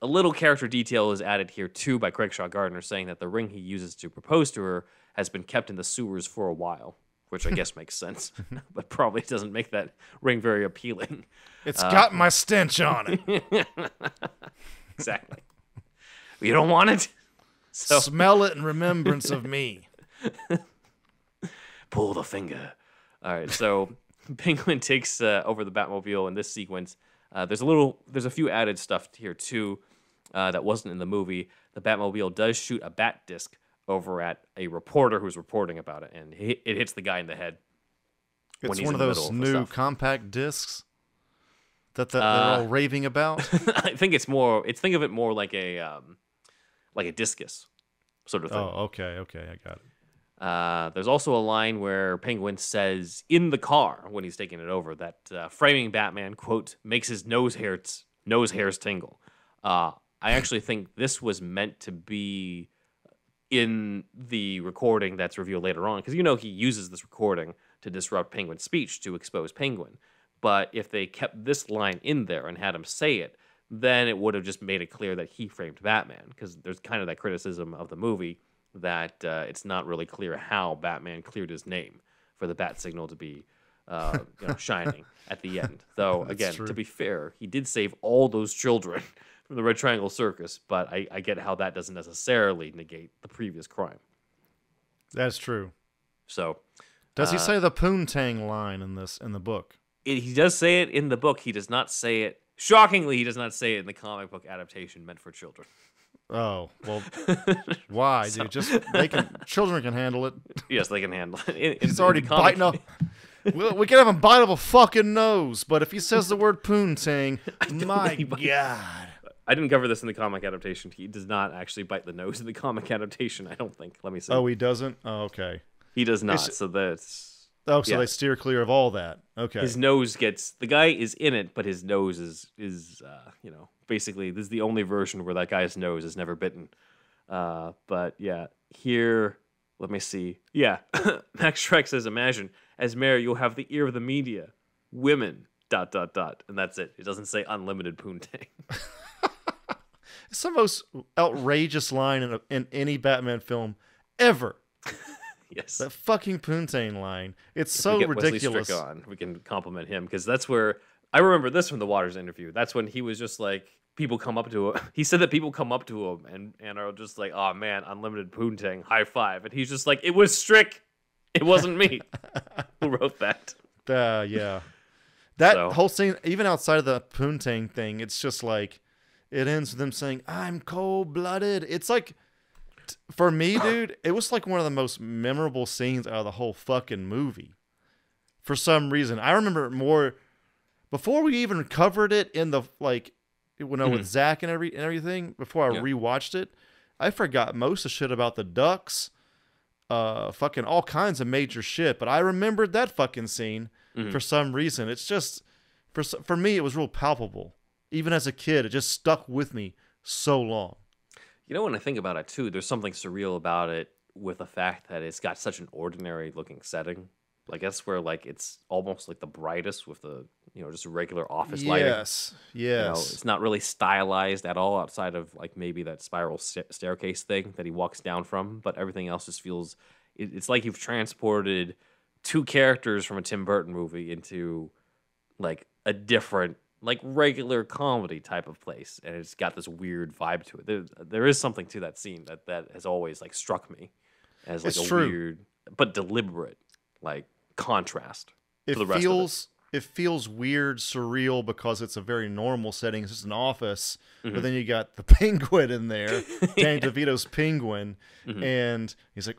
A little character detail is added here, too, by Craig Shaw Gardner, saying that the ring he uses to propose to her has been kept in the sewers for a while, which I guess makes sense, but probably doesn't make that ring very appealing. It's got my stench on it. Exactly. You don't want it? So. Smell it in remembrance of me. Pull the finger. All right, so Penguin takes over the Batmobile in this sequence. There's a few added stuff here, too, that wasn't in the movie. The Batmobile does shoot a bat disc over at a reporter who's reporting about it, and it hits the guy in the head. It's when he's one of those new compact discs that they're all raving about. I think it's more. Think of it more like a discus sort of thing. Oh, okay, I got it. There's also a line where Penguin says in the car when he's taking it over that framing Batman, quote, makes his nose hairs tingle. I actually think this was meant to be in the recording that's revealed later on, because, you know, he uses this recording to disrupt Penguin's speech to expose Penguin. But if they kept this line in there and had him say it, then it would have just made it clear that he framed Batman, because there's kind of that criticism of the movie that it's not really clear how Batman cleared his name for the bat signal to be shining at the end. Though, again, to be fair, he did save all those children from the Red Triangle Circus, but I get how that doesn't necessarily negate the previous crime. That's true. So, does he say the poontang line in this in the book? He does say it in the book. He does not say it. Shockingly, he does not say it in the comic book adaptation meant for children. Oh, well, why, dude? Just children can handle it. Yes, they can handle it. He's already biting up. We can have him bite up a fucking nose, but if he says the word poontang, my God. I didn't cover this in the comic adaptation. He does not actually bite the nose in the comic adaptation, I don't think. Let me see. Oh, he doesn't? Oh, okay. He does not, so that's... Oh, so yeah. They steer clear of all that. Okay. His nose gets... The guy is in it, but his nose is you know, basically, this is the only version where that guy's nose is never bitten. But, yeah, here... Let me see. Yeah, Max Shreck says, imagine, as mayor, you'll have the ear of the media. Women, ... And that's it. It doesn't say unlimited poontang. It's the most outrageous line in any Batman film ever. Yes. That fucking poontang line. It's so ridiculous. Wesley Strick on, we can compliment him, because that's where... I remember this from the Waters interview. That's when he was just like... People come up to him. He said that people come up to him and are just like, oh man, unlimited poontang, high five. And he's just like, it was Strick. It wasn't me who wrote that. Yeah. That whole scene, even outside of the poontang thing, it's just like, it ends with them saying, I'm cold-blooded. It's like, for me, dude, it was like one of the most memorable scenes out of the whole fucking movie. For some reason. I remember it more, before we even covered it in the, like, with Zach and everything, before I rewatched it, I forgot most of shit about the ducks, fucking all kinds of major shit. But I remembered that fucking scene for some reason. It's just for me, it was real palpable. Even as a kid, it just stuck with me so long. You know, when I think about it too, there's something surreal about it with the fact that it's got such an ordinary looking setting. I guess where like it's almost like the brightest with the just regular office lighting. Yes. You know, it's not really stylized at all outside of like maybe that spiral staircase thing that he walks down from, but everything else just feels it's like you've transported two characters from a Tim Burton movie into like a different like regular comedy type of place, and it's got this weird vibe to it. There is something to that scene that has always like struck me as like weird but deliberate like contrast to the rest of it. It feels weird, surreal, because it's a very normal setting. It's just an office, but then you got the Penguin in there, Danny DeVito's Penguin, and he's like,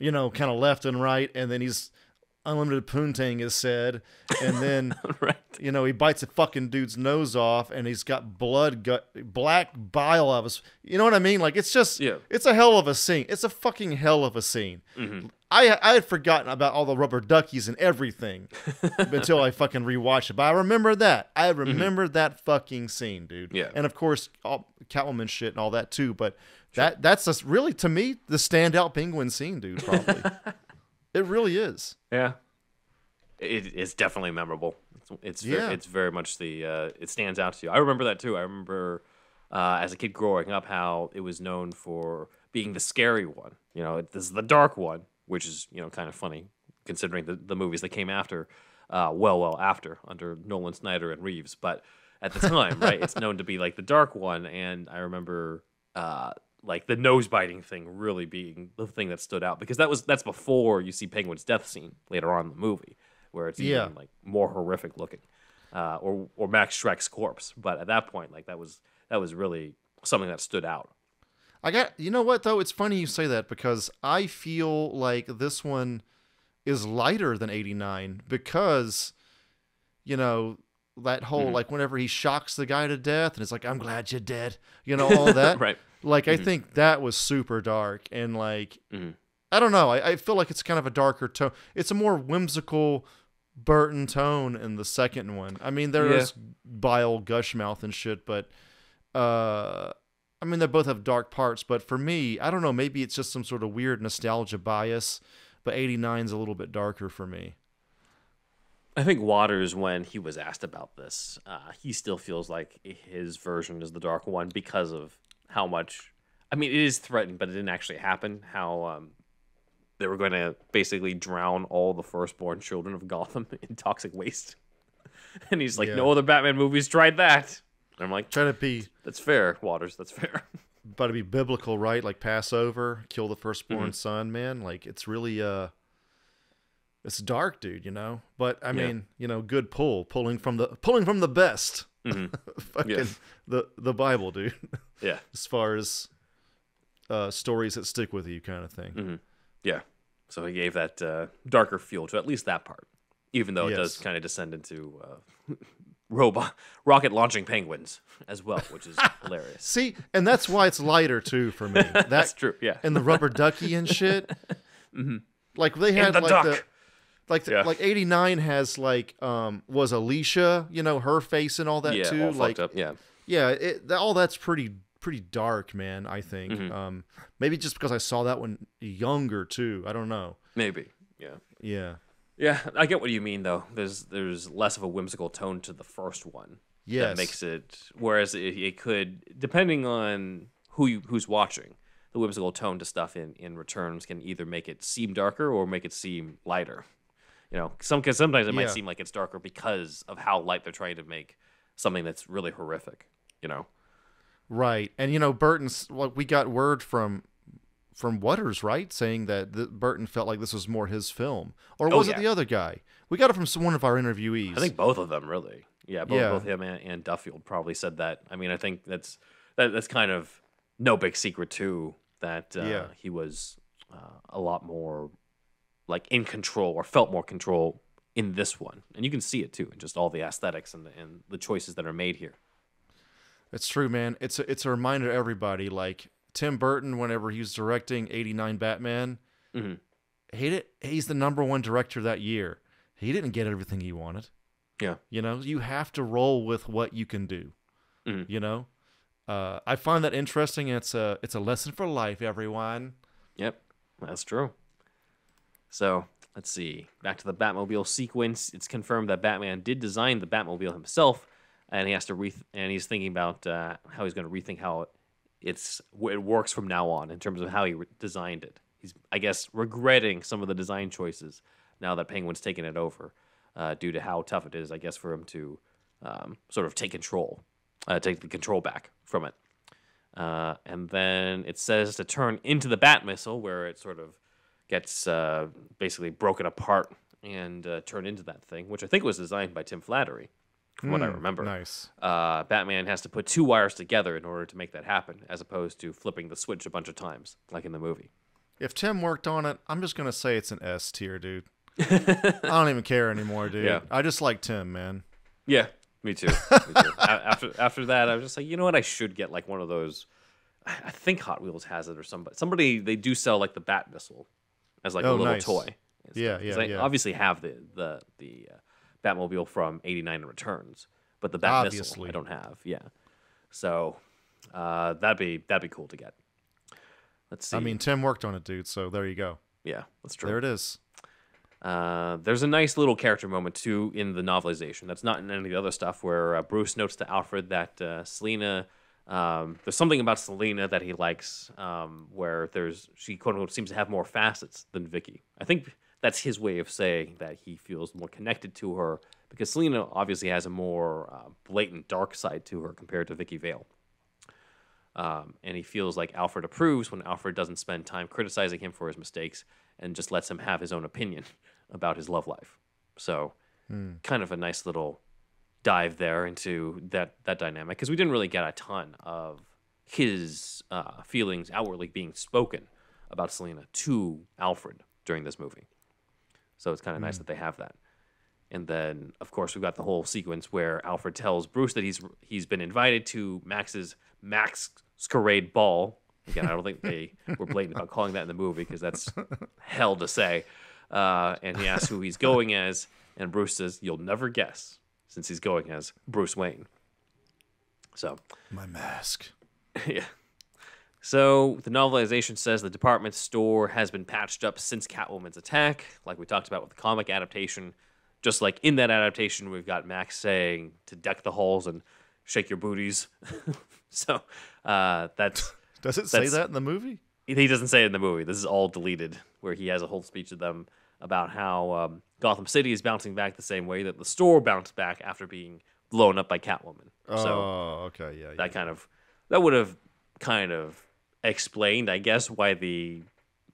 you know, kind of left and right, and then he's unlimited poontang is said, and then you know, he bites a fucking dude's nose off, and he's got black bile out of his. You know what I mean? Like it's just, it's a hell of a scene. It's a fucking hell of a scene. I had forgotten about all the rubber duckies and everything until I fucking rewatched it. But I remember that. I remember that fucking scene, dude. Yeah. And of course, all Catwoman shit and all that too. But that's really, to me, the standout Penguin scene, dude. Probably. It really is. Yeah, it's definitely memorable. It's very much the it stands out to you. I remember that too. I remember as a kid growing up how it was known for being the scary one. You know, this is the dark one, which is kind of funny considering the movies that came after, well after under Nolan, Snyder, and Reeves. But at the time, right, it's known to be like the dark one. And I remember like the nose biting thing really being the thing that stood out, because that's before you see Penguin's death scene later on in the movie, where it's even like more horrific looking, or Max Shreck's corpse. But at that point, like that was really something that stood out. You know what though? It's funny you say that, because I feel like this one is lighter than 89, because that whole like whenever he shocks the guy to death and it's like, I'm glad you're dead, all that. Like, I think that was super dark, and like, I don't know. I feel like it's kind of a darker tone. It's a more whimsical Burton tone in the second one. I mean, there is bile, gush mouth and shit, but I mean, they both have dark parts, but for me, I don't know. Maybe it's just some sort of weird nostalgia bias, but 89's a little bit darker for me. I think Waters, when he was asked about this, he still feels like his version is the dark one because of how much I mean, it is threatened, but it didn't actually happen. How they were going to basically drown all the firstborn children of Gotham in toxic waste. And he's like, no other Batman movies tried that. And I'm like, that's fair, Waters, that's fair. But to be biblical, right? Like Passover, kill the firstborn son, man. Like, it's really, it's dark, dude, you know? But I mean, you know, good pulling from the best. Fucking the Bible, dude. Yeah. As far as stories that stick with you kind of thing. Yeah. So he gave that darker feel to at least that part, even though it does kind of descend into rocket launching penguins as well, which is hilarious. See, and that's why it's lighter too for me. That's true, yeah. And the rubber ducky and shit. Like they had the like 89 has like was Alicia, you know, her face and all that too. All like fucked up. Yeah, all that's pretty dark, man, I think. Maybe just because I saw that one younger too. I don't know. Maybe. Yeah. Yeah. Yeah, I get what you mean though. There's less of a whimsical tone to the first one. Yes. That makes it, whereas it could, depending on who's watching, the whimsical tone to stuff in Returns can either make it seem darker or make it seem lighter. You know, sometimes it might seem like it's darker because of how light they're trying to make something that's really horrific, you know? Right. And, you know, Burton's, like, we got word from Waters, right? Saying that Burton felt like this was more his film. Or was it the other guy? We got it from one of our interviewees. I think both of them, really. Yeah, both him and Duffield probably said that. I mean, I think that's kind of no big secret, too, that he was a lot more, like, in control or felt more control in this one. And you can see it, too, in just all the aesthetics and the choices that are made here. It's true, man. It's a reminder to everybody, like, Tim Burton, whenever he was directing 89 Batman, he's the #1 director that year. He didn't get everything he wanted. Yeah. You know, you have to roll with what you can do. You know? I find that interesting. It's a lesson for life, everyone. Yep, that's true. So, let's see. Back to the Batmobile sequence. It's confirmed that Batman did design the Batmobile himself, and he has to he's thinking about how he's going to rethink how it works from now on in terms of how he designed it. He's, I guess, regretting some of the design choices now that Penguin's taken it over due to how tough it is, I guess, for him to sort of take the control back from it. And then it says to turn into the Bat Missile, where it sort of gets basically broken apart and turned into that thing, which I think was designed by Tim Flattery, from what I remember. Nice. Batman has to put two wires together in order to make that happen, as opposed to flipping the switch a bunch of times, like in the movie. If Tim worked on it, I'm just going to say it's an S tier, dude. I don't even care anymore, dude. Yeah. I just like Tim, man. Yeah, me too. Me too. After that, I was just like, you know what? I should get like one of those. I think Hot Wheels has it or somebody. Somebody, they do sell like the Bat Missile as like a little toy. They obviously have the Batmobile from 89 Returns, but the Bat Missile I don't have. Yeah, so that'd be cool to get. Let's see. I mean, Tim worked on it, dude. So there you go. Yeah, that's true. There it is. There's a nice little character moment too in the novelization that's not in any of the other stuff, where Bruce notes to Alfred that Selina, there's something about Selina that he likes, where she quote unquote seems to have more facets than Vicky. I think that's his way of saying that he feels more connected to her, because Selina obviously has a more blatant dark side to her compared to Vicky Vale. And he feels like Alfred approves when Alfred doesn't spend time criticizing him for his mistakes and just lets him have his own opinion about his love life. So kind of a nice little dive there into that dynamic, because we didn't really get a ton of his feelings outwardly being spoken about Selina to Alfred during this movie. So it's kind of nice that they have that. And then, of course, we've got the whole sequence where Alfred tells Bruce that he's been invited to Max's Masquerade Ball. Again, I don't think they were blatant about calling that in the movie, because that's hell to say. And he asks who he's going as, and Bruce says, "You'll never guess," since he's going as Bruce Wayne. So my mask. Yeah. So the novelization says the department store has been patched up since Catwoman's attack, like we talked about with the comic adaptation. Just like in that adaptation, we've got Max saying to deck the halls and shake your booties. So that's Does it say that in the movie? He doesn't say it in the movie. This is all deleted, where he has a whole speech to them about how Gotham City is bouncing back the same way that the store bounced back after being blown up by Catwoman. Oh, so okay, yeah. That kind of, that would have kind of explained, I guess, why the,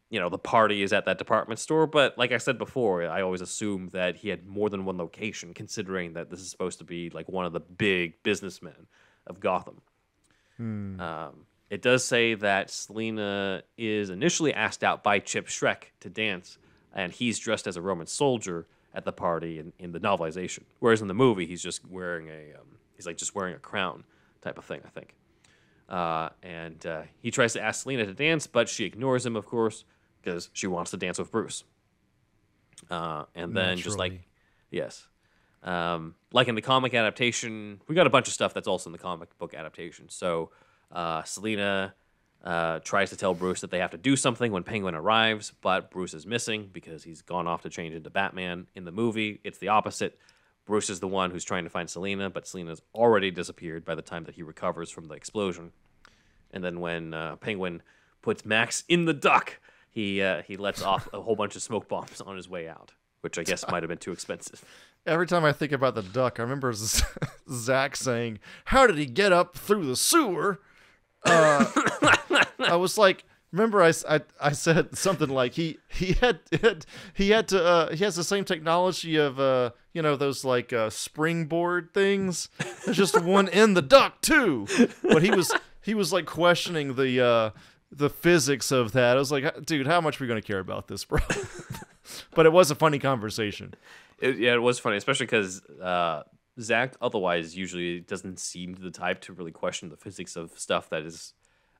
you know, the party is at that department store. But like I said before, I always assumed that he had more than one location, considering that this is supposed to be like one of the big businessmen of Gotham. Hmm. It does say that Selina is initially asked out by Chip Shrek to dance, and he's dressed as a Roman soldier at the party in the novelization. Whereas in the movie, he's just wearing a he's like just wearing a crown type of thing, I think. And he tries to ask Selina to dance, but she ignores him, of course, because she wants to dance with Bruce. And then just like, yes. Like in the comic adaptation, we got a bunch of stuff that's also in the comic book adaptation. So Selina tries to tell Bruce that they have to do something when Penguin arrives, but Bruce is missing because he's gone off to change into Batman. In the movie, it's the opposite. Bruce is the one who's trying to find Selina, but Selina's already disappeared by the time that he recovers from the explosion. And then when Penguin puts Max in the duck, he lets off a whole bunch of smoke bombs on his way out, which I guess might have been too expensive. Every time I think about the duck, I remember Zach saying, "How did he get up through the sewer?" I was like, remember I said something like he has the same technology of you know, those like springboard things. There's just one in the duck too. But he was like questioning the physics of that. I was like, dude, how much are we gonna care about this, bro? But it was a funny conversation. Yeah, it was funny, especially because Zach otherwise usually doesn't seem the type to really question the physics of stuff that is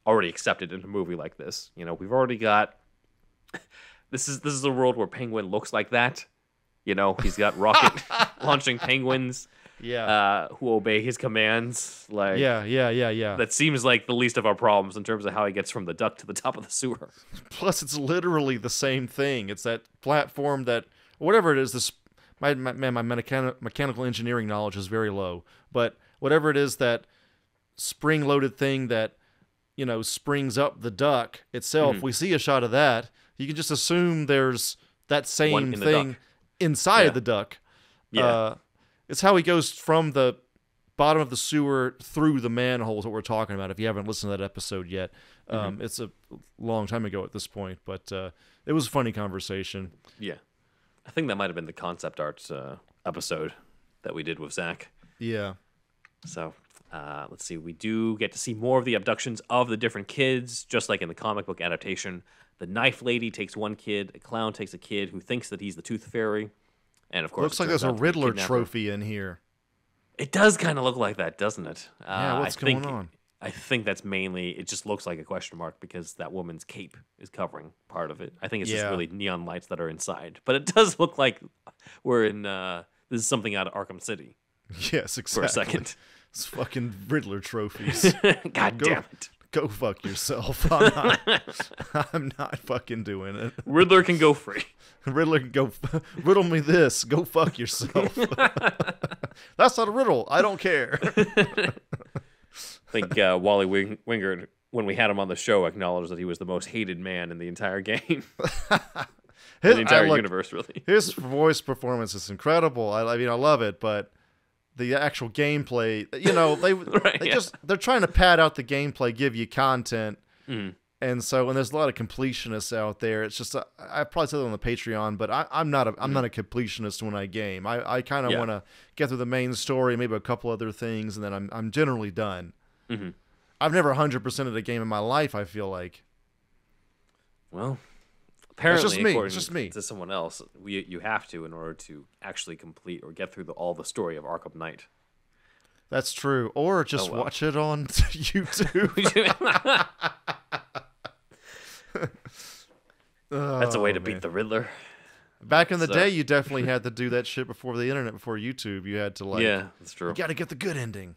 already accepted in a movie like this. You know, we've already got this is a world where Penguin looks like that. You know, he's got rocket launching penguins, who obey his commands. Like, yeah. That seems like the least of our problems in terms of how he gets from the duck to the top of the sewer. Plus, it's literally the same thing. It's that platform that whatever it is, this. My mechanical engineering knowledge is very low, but whatever it is, that spring-loaded thing that, you know, springs up the duck itself, we see a shot of that. You can just assume there's that same thing inside the duck. Yeah. It's how he goes from the bottom of the sewer through the manholes that we're talking about, if you haven't listened to that episode yet. It's a long time ago at this point, but it was a funny conversation. Yeah. I think that might have been the concept art episode that we did with Zach. Yeah. So let's see. We do get to see more of the abductions of the different kids, just like in the comic book adaptation. The knife lady takes one kid. A clown takes a kid who thinks that he's the Tooth Fairy. And, of course, looks like there's a Riddler trophy in here. It does kind of look like that, doesn't it? Yeah, what's going on? I think that's mainly, it just looks like a question mark because that woman's cape is covering part of it. I think it's just really neon lights that are inside. But it does look like we're in, this is something out of Arkham City. Yes, exactly. For a second. It's fucking Riddler trophies. God damn it. Go fuck yourself. I'm not fucking doing it. Riddler can go free. Riddler can go, riddle me this, go fuck yourself. That's not a riddle. I don't care. I think Wally Wingard, when we had him on the show, acknowledged that he was the most hated man in the entire game. The entire universe, really. His voice performance is incredible. I mean, I love it, but the actual gameplay, you know, they're trying to pad out the gameplay, give you content. And so, and there's a lot of completionists out there. It's just, I probably said it on the Patreon, but I'm not a completionist when I game. I kind of want to get through the main story, maybe a couple other things, and then I'm generally done. I've never 100%ed a game in my life, I feel like. Well, apparently, it's just me. To someone else, you have to in order to actually complete or get through all the story of Arkham Knight. That's true. Or just watch it on YouTube. That's a way to beat the Riddler. Back in the day, you definitely had to do that shit before the internet, before YouTube. You had to, like, yeah, that's true. You got to get the good ending.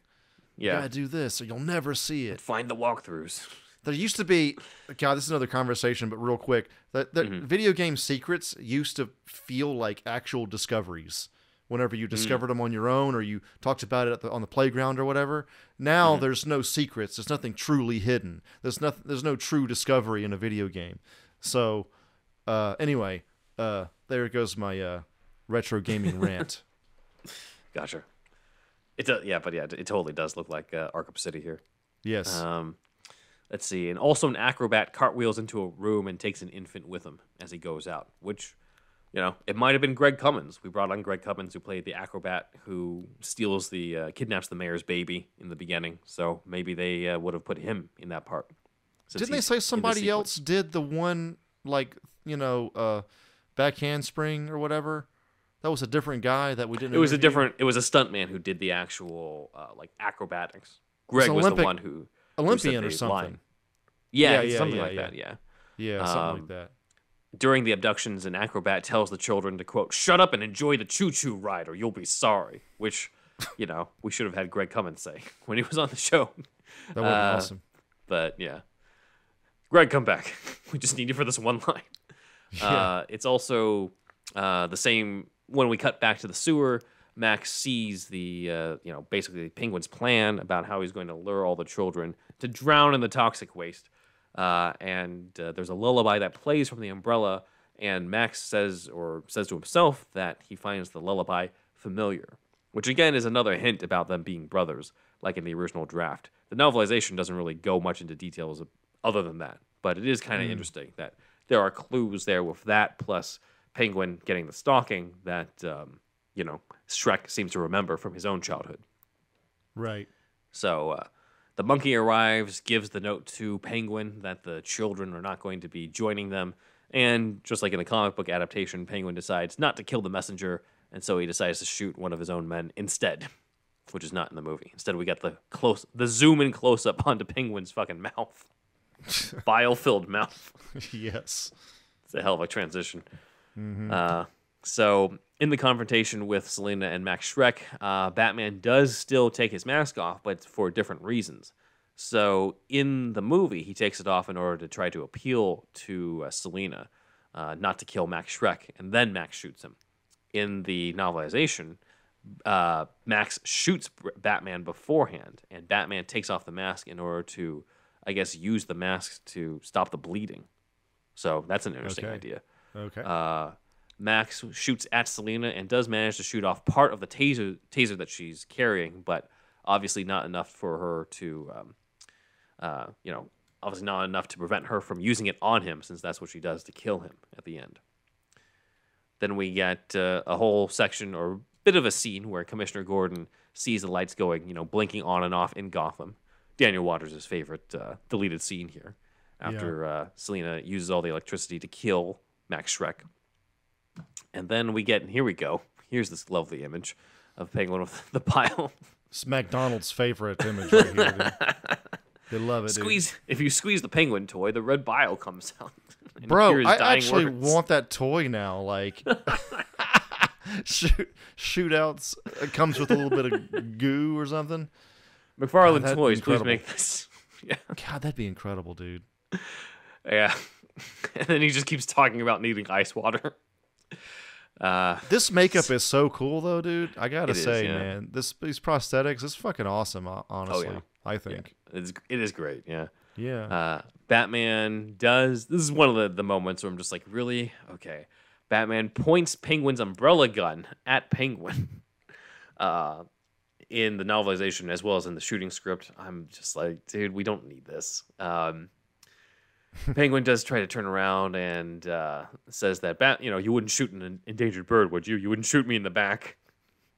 Yeah. You gotta do this, or you'll never see it. Find the walkthroughs. There used to be, God, this is another conversation, but real quick, the video game secrets used to feel like actual discoveries. whenever you discovered them on your own, or you talked about it at the, on the playground or whatever. Now there's no secrets. There's nothing truly hidden. There's nothing. There's no true discovery in a video game. So anyway, there goes my retro gaming rant. Gotcha. It does, yeah, but yeah, it totally does look like Arkham City here. Yes. Let's see. And also an acrobat cartwheels into a room and takes an infant with him as he goes out, which, you know, it might have been Greg Cummins. We brought on Greg Cummins, who played the acrobat who steals the, kidnaps the mayor's baby in the beginning. So maybe they would have put him in that part. Didn't they say somebody else did the one, like, you know, back handspring or whatever? That was a different guy that we didn't know. It was a different, it was a stuntman who did the actual, like, acrobatics. Greg was the one who... Olympian or something. Line. Yeah, yeah, something like that, yeah. Yeah, something like that. During the abductions, an acrobat tells the children to, quote, shut up and enjoy the choo-choo ride or you'll be sorry, which, you know, we should have had Greg Cummins say when he was on the show. That would be awesome. But, yeah. Greg, come back. We just need you for this one line. Yeah. It's also the same... When we cut back to the sewer, Max sees the, you know, basically Penguin's plan about how he's going to lure all the children to drown in the toxic waste. And there's a lullaby that plays from the umbrella, and Max says to himself that he finds the lullaby familiar, which again is another hint about them being brothers, like in the original draft. The novelization doesn't really go much into details other than that, but it is kind of interesting that there are clues there with that, plus Penguin getting the stalking that, you know, Shrek seems to remember from his own childhood. Right. So the monkey arrives, gives the note to Penguin that the children are not going to be joining them. And just like in the comic book adaptation, Penguin decides not to kill the messenger. And so he decides to shoot one of his own men instead, which is not in the movie. Instead, we got the zoom in close up onto Penguin's fucking mouth. Bile filled mouth. Yes. It's a hell of a transition. So in the confrontation with Selina and Max Shreck, Batman does still take his mask off, but for different reasons. So in the movie, he takes it off in order to try to appeal to Selina, not to kill Max Shreck, and then Max shoots him. In the novelization, Max shoots Batman beforehand, and Batman takes off the mask in order to, I guess, use the mask to stop the bleeding. So that's an interesting idea. Okay. Max shoots at Selina and does manage to shoot off part of the taser that she's carrying, but obviously not enough for her to, you know, obviously not enough to prevent her from using it on him, since that's what she does to kill him at the end. Then we get a whole section or a bit of a scene where Commissioner Gordon sees the lights going, you know, blinking on and off in Gotham. Daniel Waters' favorite deleted scene here after Selina uses all the electricity to kill Max Shreck. And then we get, and here we go. Here's this lovely image of Penguin with the pile. It's McDonald's favorite image right here, dude. They love it, dude. If you squeeze the Penguin toy, the red bile comes out. Bro, I actually want that toy now. Like, shootouts comes with a little bit of goo or something. McFarlane Toys, please make this. Yeah. God, that'd be incredible, dude. Yeah. And then he just keeps talking about needing ice water. This makeup is so cool, though, dude. I gotta say, man, these prosthetics, it's fucking awesome. Honestly, I think it is great. Yeah, yeah. Batman does. This is one of the moments where I'm just like, really? Okay. Batman points Penguin's umbrella gun at Penguin. In the novelization as well as in the shooting script, I'm just like, dude, we don't need this. Penguin does try to turn around and says that, you know, you wouldn't shoot an endangered bird, would you? You wouldn't shoot me in the back,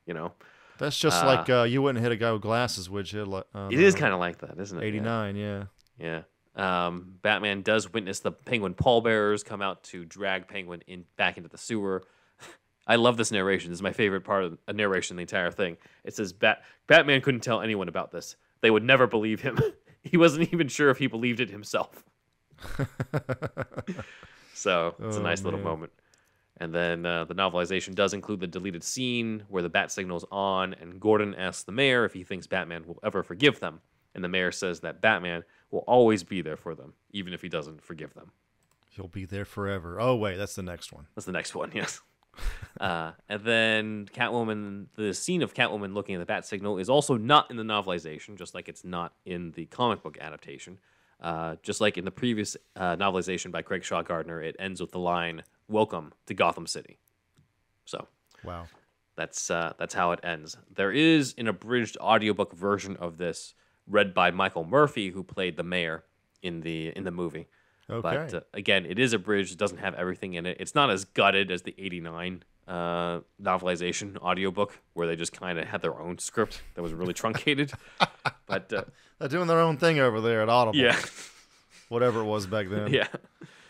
you know. That's just like you wouldn't hit a guy with glasses, would you? It is kind of like that, isn't it? 89, yeah. Yeah. Batman does witness the Penguin pallbearers come out to drag Penguin back into the sewer. I love this narration. This is my favorite part of a narration in the entire thing. It says, Batman couldn't tell anyone about this. They would never believe him. He wasn't even sure if he believed it himself. So it's a nice little moment. And then the novelization does include the deleted scene where the bat signal's on and Gordon asks the mayor if he thinks Batman will ever forgive them, and the mayor says that Batman will always be there for them, even if he doesn't forgive them. He'll be there forever. Oh wait, that's the next one. Yes. And then Catwoman, the scene of Catwoman looking at the bat signal is also not in the novelization, just like it's not in the comic book adaptation. Just like in the previous novelization by Craig Shaw Gardner, it ends with the line, "Welcome to Gotham City." So, wow, that's how it ends. There is an abridged audiobook version of this, read by Michael Murphy, who played the mayor in the movie. Okay. But again, it is abridged. It doesn't have everything in it. It's not as gutted as the '89 novelization audiobook, where they just kind of had their own script that was really truncated. But they're doing their own thing over there at Audible. Yeah, whatever it was back then. Yeah,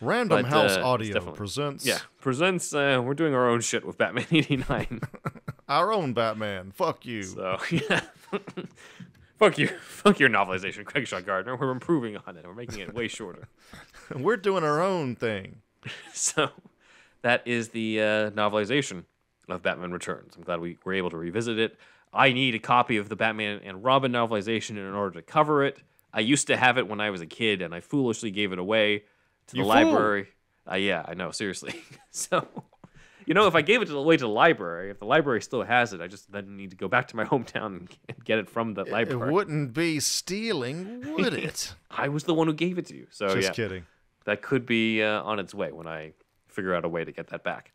Random House Audio presents. Yeah, presents. We're doing our own shit with Batman '89. Our own Batman. Fuck you. So yeah. Fuck your novelization, Craig Shaw Gardner. We're improving on it. We're making it way shorter. We're doing our own thing. So that is the novelization of Batman Returns. I'm glad we were able to revisit it. I need a copy of the Batman and Robin novelization in order to cover it. I used to have it when I was a kid, and I foolishly gave it away to the library. Yeah, I know, seriously. So, you know, if I gave it away to the library, if the library still has it, I just then need to go back to my hometown and get it from the library. It wouldn't be stealing, would it? I was the one who gave it to you. So, just kidding. That could be on its way when I figure out a way to get that back.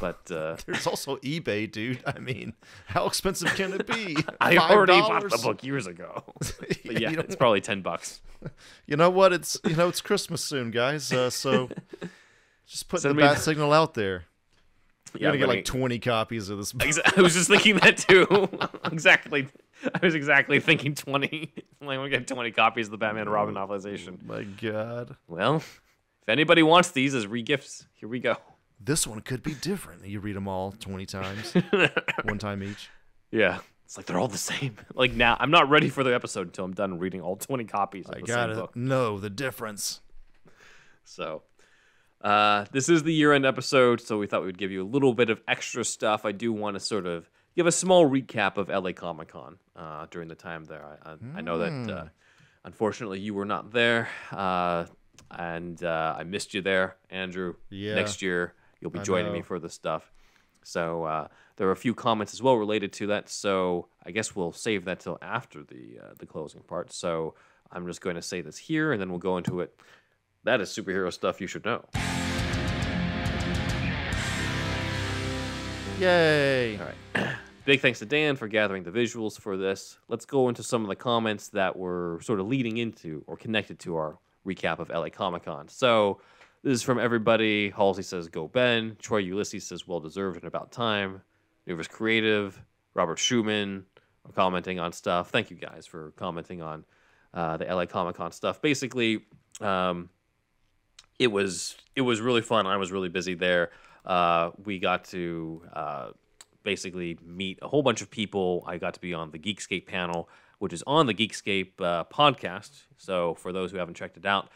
But there's also eBay, dude. I mean, how expensive can it be? I already bought the book years ago. But yeah, it's probably $10. You know what? It's Christmas soon, guys. So just put the bat signal out there. You're gonna get like 20 copies of this book. I was just thinking that too. Exactly. I was exactly thinking 20. I'm like, I'm gonna get 20 copies of the Batman and Robin novelization. Oh my God. Well, if anybody wants these as regifts, here we go. This one could be different. You read them all 20 times, one time each. Yeah, it's like they're all the same. Like now, I'm not ready for the episode until I'm done reading all 20 copies of the same book. I gotta know the difference. So, this is the year-end episode, so we thought we would give you a little bit of extra stuff. I do want to sort of give a small recap of LA Comic Con during the time there. I know that unfortunately you were not there, and I missed you there, Andrew. Yeah. Next year you'll be joining me for this stuff. So there are a few comments as well related to that. So I guess we'll save that till after the closing part. So I'm just going to say this here, and then we'll go into it. That is superhero stuff you should know. Yay! All right. Big thanks to Dan for gathering the visuals for this. Let's go into some of the comments that were sort of leading into or connected to our recap of LA Comic Con. So this is from everybody. Halsey says, "Go Ben." Troy Ulysses says, "Well deserved and about time." Newverse Creative, Robert Schumann are commenting on stuff. Thank you guys for commenting on the LA Comic Con stuff. Basically, it was really fun. I was really busy there. We got to basically meet a whole bunch of people. I got to be on the Geekscape panel, which is on the Geekscape podcast. So for those who haven't checked it out,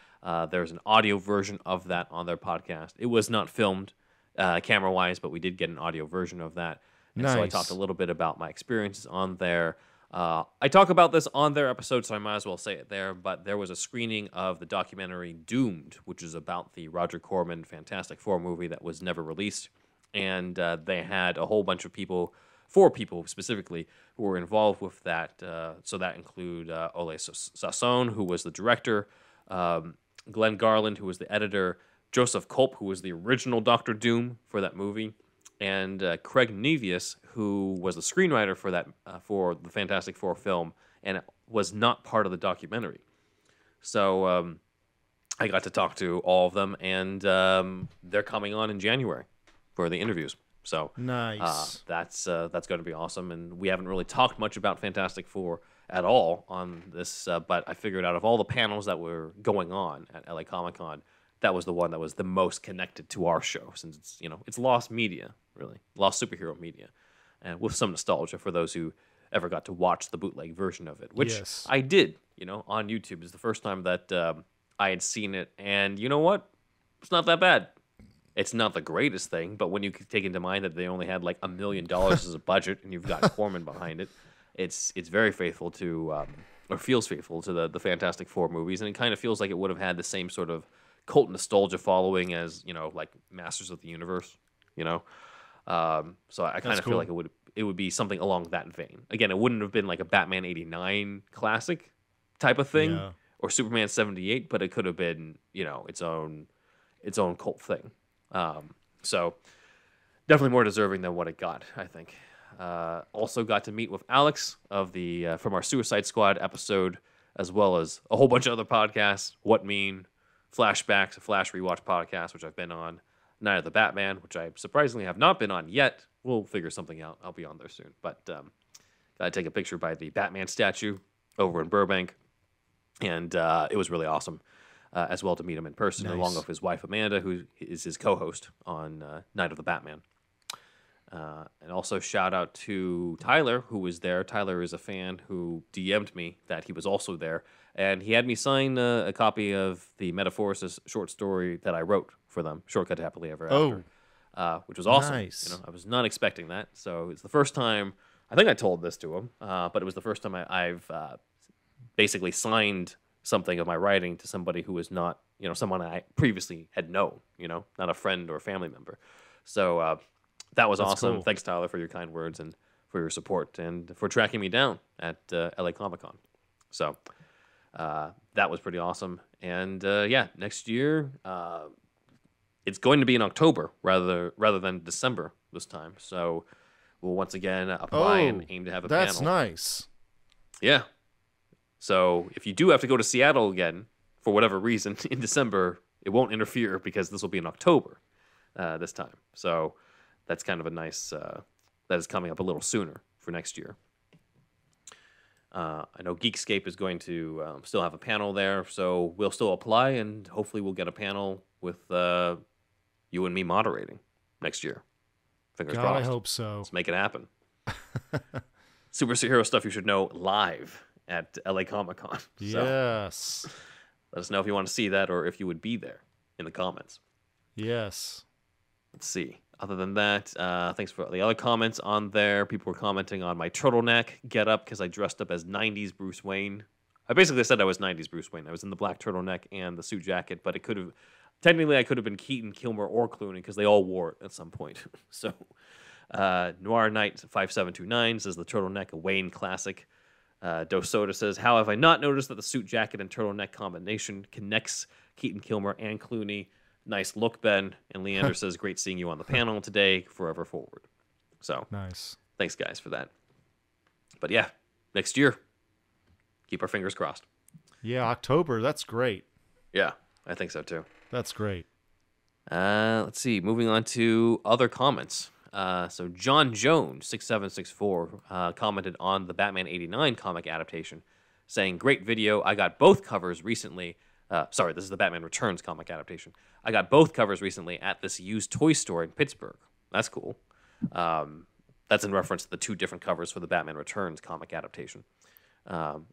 there's an audio version of that on their podcast. It was not filmed camera-wise, but we did get an audio version of that. And nice. So I talked a little bit about my experiences on there. I talk about this on their episode, so I might as well say it there, but there was a screening of the documentary Doomed, which is about the Roger Corman Fantastic Four movie that was never released, and they had a whole bunch of people, 4 people specifically, who were involved with that, so that include Ole Sasson, who was the director, Glenn Garland, who was the editor, Joseph Culp, who was the original Doctor Doom for that movie, and Craig Nevius, who was the screenwriter for that for the Fantastic Four film, and was not part of the documentary. So I got to talk to all of them, and they're coming on in January for the interviews. So nice. That's going to be awesome, and we haven't really talked much about Fantastic Four at all on this, but I figured out of all the panels that were going on at LA Comic Con, that was the one that was the most connected to our show, since it's, you know, it's lost media, really. Lost superhero media. And with some nostalgia for those who ever got to watch the bootleg version of it, which yes. I did, you know, on YouTube. It's the first time that I had seen it. And you know what? It's not that bad. It's not the greatest thing, but when you take into mind that they only had like $1 million as a budget and you've got Corman behind it, it's very faithful to, or feels faithful to the Fantastic Four movies. And it kind of feels like it would have had the same sort of cult nostalgia following as, you know, like Masters of the Universe, you know. So I kind of feel like it would be something along that vein. Again, it wouldn't have been like a Batman 89 classic type of thing, yeah, or Superman 78, but it could have been, you know, its own cult thing. So definitely more deserving than what it got, I think. Also got to meet with Alex of the from our Suicide Squad episode, as well as a whole bunch of other podcasts. What Mean, Flashbacks, a Flash Rewatch podcast, which I've been on. Night of the Batman, which I surprisingly have not been on yet. We'll figure something out. I'll be on there soon. But I take a picture by the Batman statue over in Burbank, and it was really awesome as well to meet him in person, nice, along with his wife Amanda, who is his co-host on Night of the Batman. And also shout out to Tyler, who was there. Tyler is a fan who DM'd me that he was also there, and he had me sign a copy of the Metaphoricist short story that I wrote for them, Shortcut to Happily Ever After, which was awesome. Nice. You know, I was not expecting that, so it's the first time, I think I told this to him, but it was the first time I've basically signed something of my writing to somebody who was not, you know, someone I previously had known, you know, not a friend or a family member. So, that was awesome. Cool. Thanks, Tyler, for your kind words and for your support and for tracking me down at LA Comic Con. So that was pretty awesome. And yeah, next year, it's going to be in October rather than December this time. So we'll once again apply and aim to have a panel. That's nice. Yeah. So if you do have to go to Seattle again, for whatever reason, in December, it won't interfere because this will be in October this time. So... that's kind of a nice, that is coming up a little sooner for next year. I know Geekscape is going to still have a panel there, so we'll still apply, and hopefully we'll get a panel with you and me moderating next year. Fingers crossed. God, I hope so. Let's make it happen. Superhero stuff you should know live at LA Comic Con. So yes. Let us know if you want to see that or if you would be there in the comments. Yes. Let's see. Other than that, thanks for the other comments on there. People were commenting on my turtleneck get up because I dressed up as 90s Bruce Wayne. I basically said I was 90s Bruce Wayne. I was in the black turtleneck and the suit jacket, but it could have, technically, I could have been Keaton, Kilmer, or Clooney because they all wore it at some point. So, Noir Knight 5729 says the turtleneck, a Wayne classic. Dos Soda says, how have I not noticed that the suit jacket and turtleneck combination connects Keaton, Kilmer, and Clooney? Nice look, Ben. And Leander says, great seeing you on the panel today, forever forward. So nice. Thanks, guys, for that. But yeah, next year, keep our fingers crossed. Yeah, October. That's great. Yeah, I think so, too. That's great. Let's see. Moving on to other comments. So John Jones, 6764, commented on the Batman 89 comic adaptation, saying, great video. I got both covers recently. Sorry, this is the Batman Returns comic adaptation. I got both covers recently at this used toy store in Pittsburgh. That's cool. That's in reference to the two different covers for the Batman Returns comic adaptation.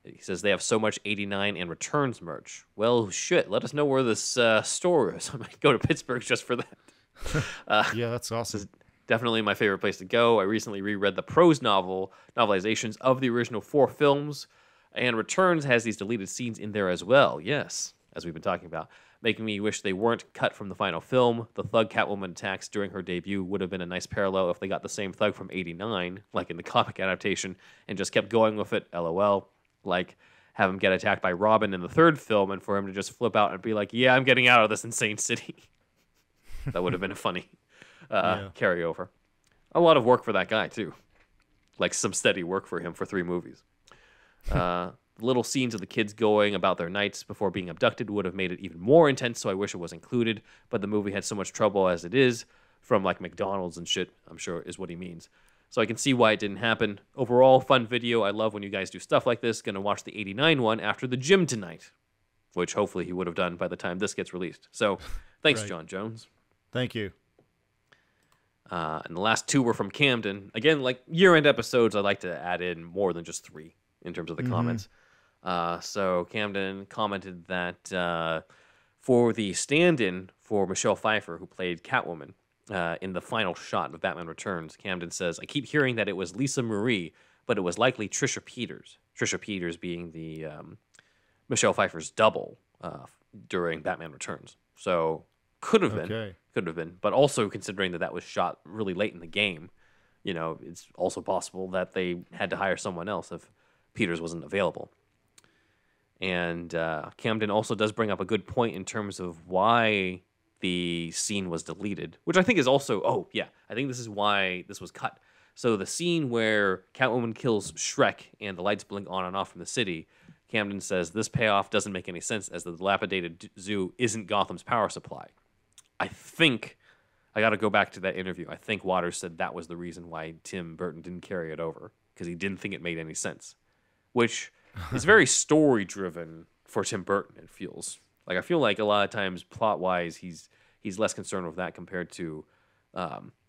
He says they have so much 89 and Returns merch. Well, shit, let us know where this store is. I might go to Pittsburgh just for that. Yeah, that's awesome. Definitely my favorite place to go. I recently reread the prose novelizations of the original four films, and Returns has these deleted scenes in there as well. Yes, as we've been talking about, making me wish they weren't cut from the final film. The thug Catwoman attacks during her debut would have been a nice parallel if they got the same thug from 89, like in the comic adaptation, and just kept going with it, LOL. Like, have him get attacked by Robin in the third film, and for him to just flip out and be like, yeah, I'm getting out of this insane city. That would have been a funny carryover. A lot of work for that guy, too. Like, some steady work for him for 3 movies. Little scenes of the kids going about their nights before being abducted would have made it even more intense, so I wish it was included, but the movie had so much trouble as it is from like McDonald's and shit, I'm sure is what he means. So I can see why it didn't happen. Overall, fun video. I love when you guys do stuff like this. Gonna watch the 89 one after the gym tonight, which hopefully he would have done by the time this gets released. So thanks, right. John Jones. Thank you. And the last 2 were from Camden. Again, like year-end episodes, I like to add in more than just 3. In terms of the comments. So Camden commented that for the stand-in for Michelle Pfeiffer, who played Catwoman, in the final shot of Batman Returns, Camden says, I keep hearing that it was Lisa Marie, but it was likely Trisha Peters. Trisha Peters being the Michelle Pfeiffer's double during Batman Returns. So Could have been. But also considering that that was shot really late in the game, you know, it's also possible that they had to hire someone else if Peters wasn't available. And Camden also does bring up a good point in terms of why the scene was deleted, which I think is also, oh, yeah, I think this is why this was cut. So the scene where Catwoman kills Shrek and the lights blink on and off from the city, Camden says this payoff doesn't make any sense as the dilapidated zoo isn't Gotham's power supply. I think, I got to go back to that interview, I think Waters said that was the reason why Tim Burton didn't carry it over, because he didn't think it made any sense, which is very story-driven for Tim Burton, it feels. Like, I feel like a lot of times, plot-wise, he's less concerned with that compared to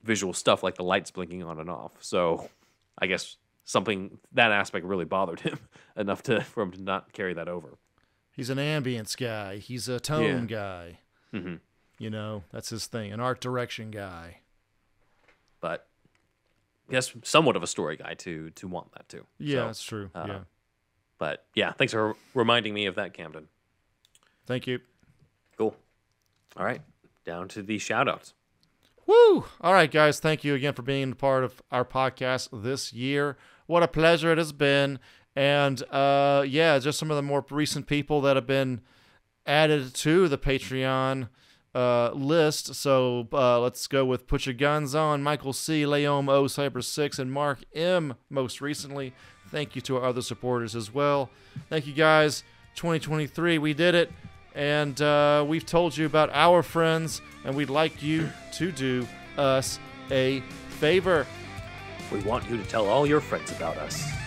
visual stuff like the lights blinking on and off. So I guess something, that aspect really bothered him enough for him to not carry that over. He's an ambience guy. He's a tone guy. Mm-hmm. You know, that's his thing. An art direction guy. But I guess somewhat of a story guy to want that too. Yeah, so, that's true. Yeah. But yeah, thanks for reminding me of that, Camden. Thank you. Cool. All right. Down to the shout-outs. Woo! All right, guys. Thank you again for being a part of our podcast this year. What a pleasure it has been. And, yeah, just some of the more recent people that have been added to the Patreon list. So let's go with Put Your Guns On, Michael C., Leom O, Cyber6, and Mark M. most recently. Thank you to our other supporters as well. Thank you, guys. 2023, we did it. And we've told you about our friends, and we'd like you to do us a favor. We want you to tell all your friends about us.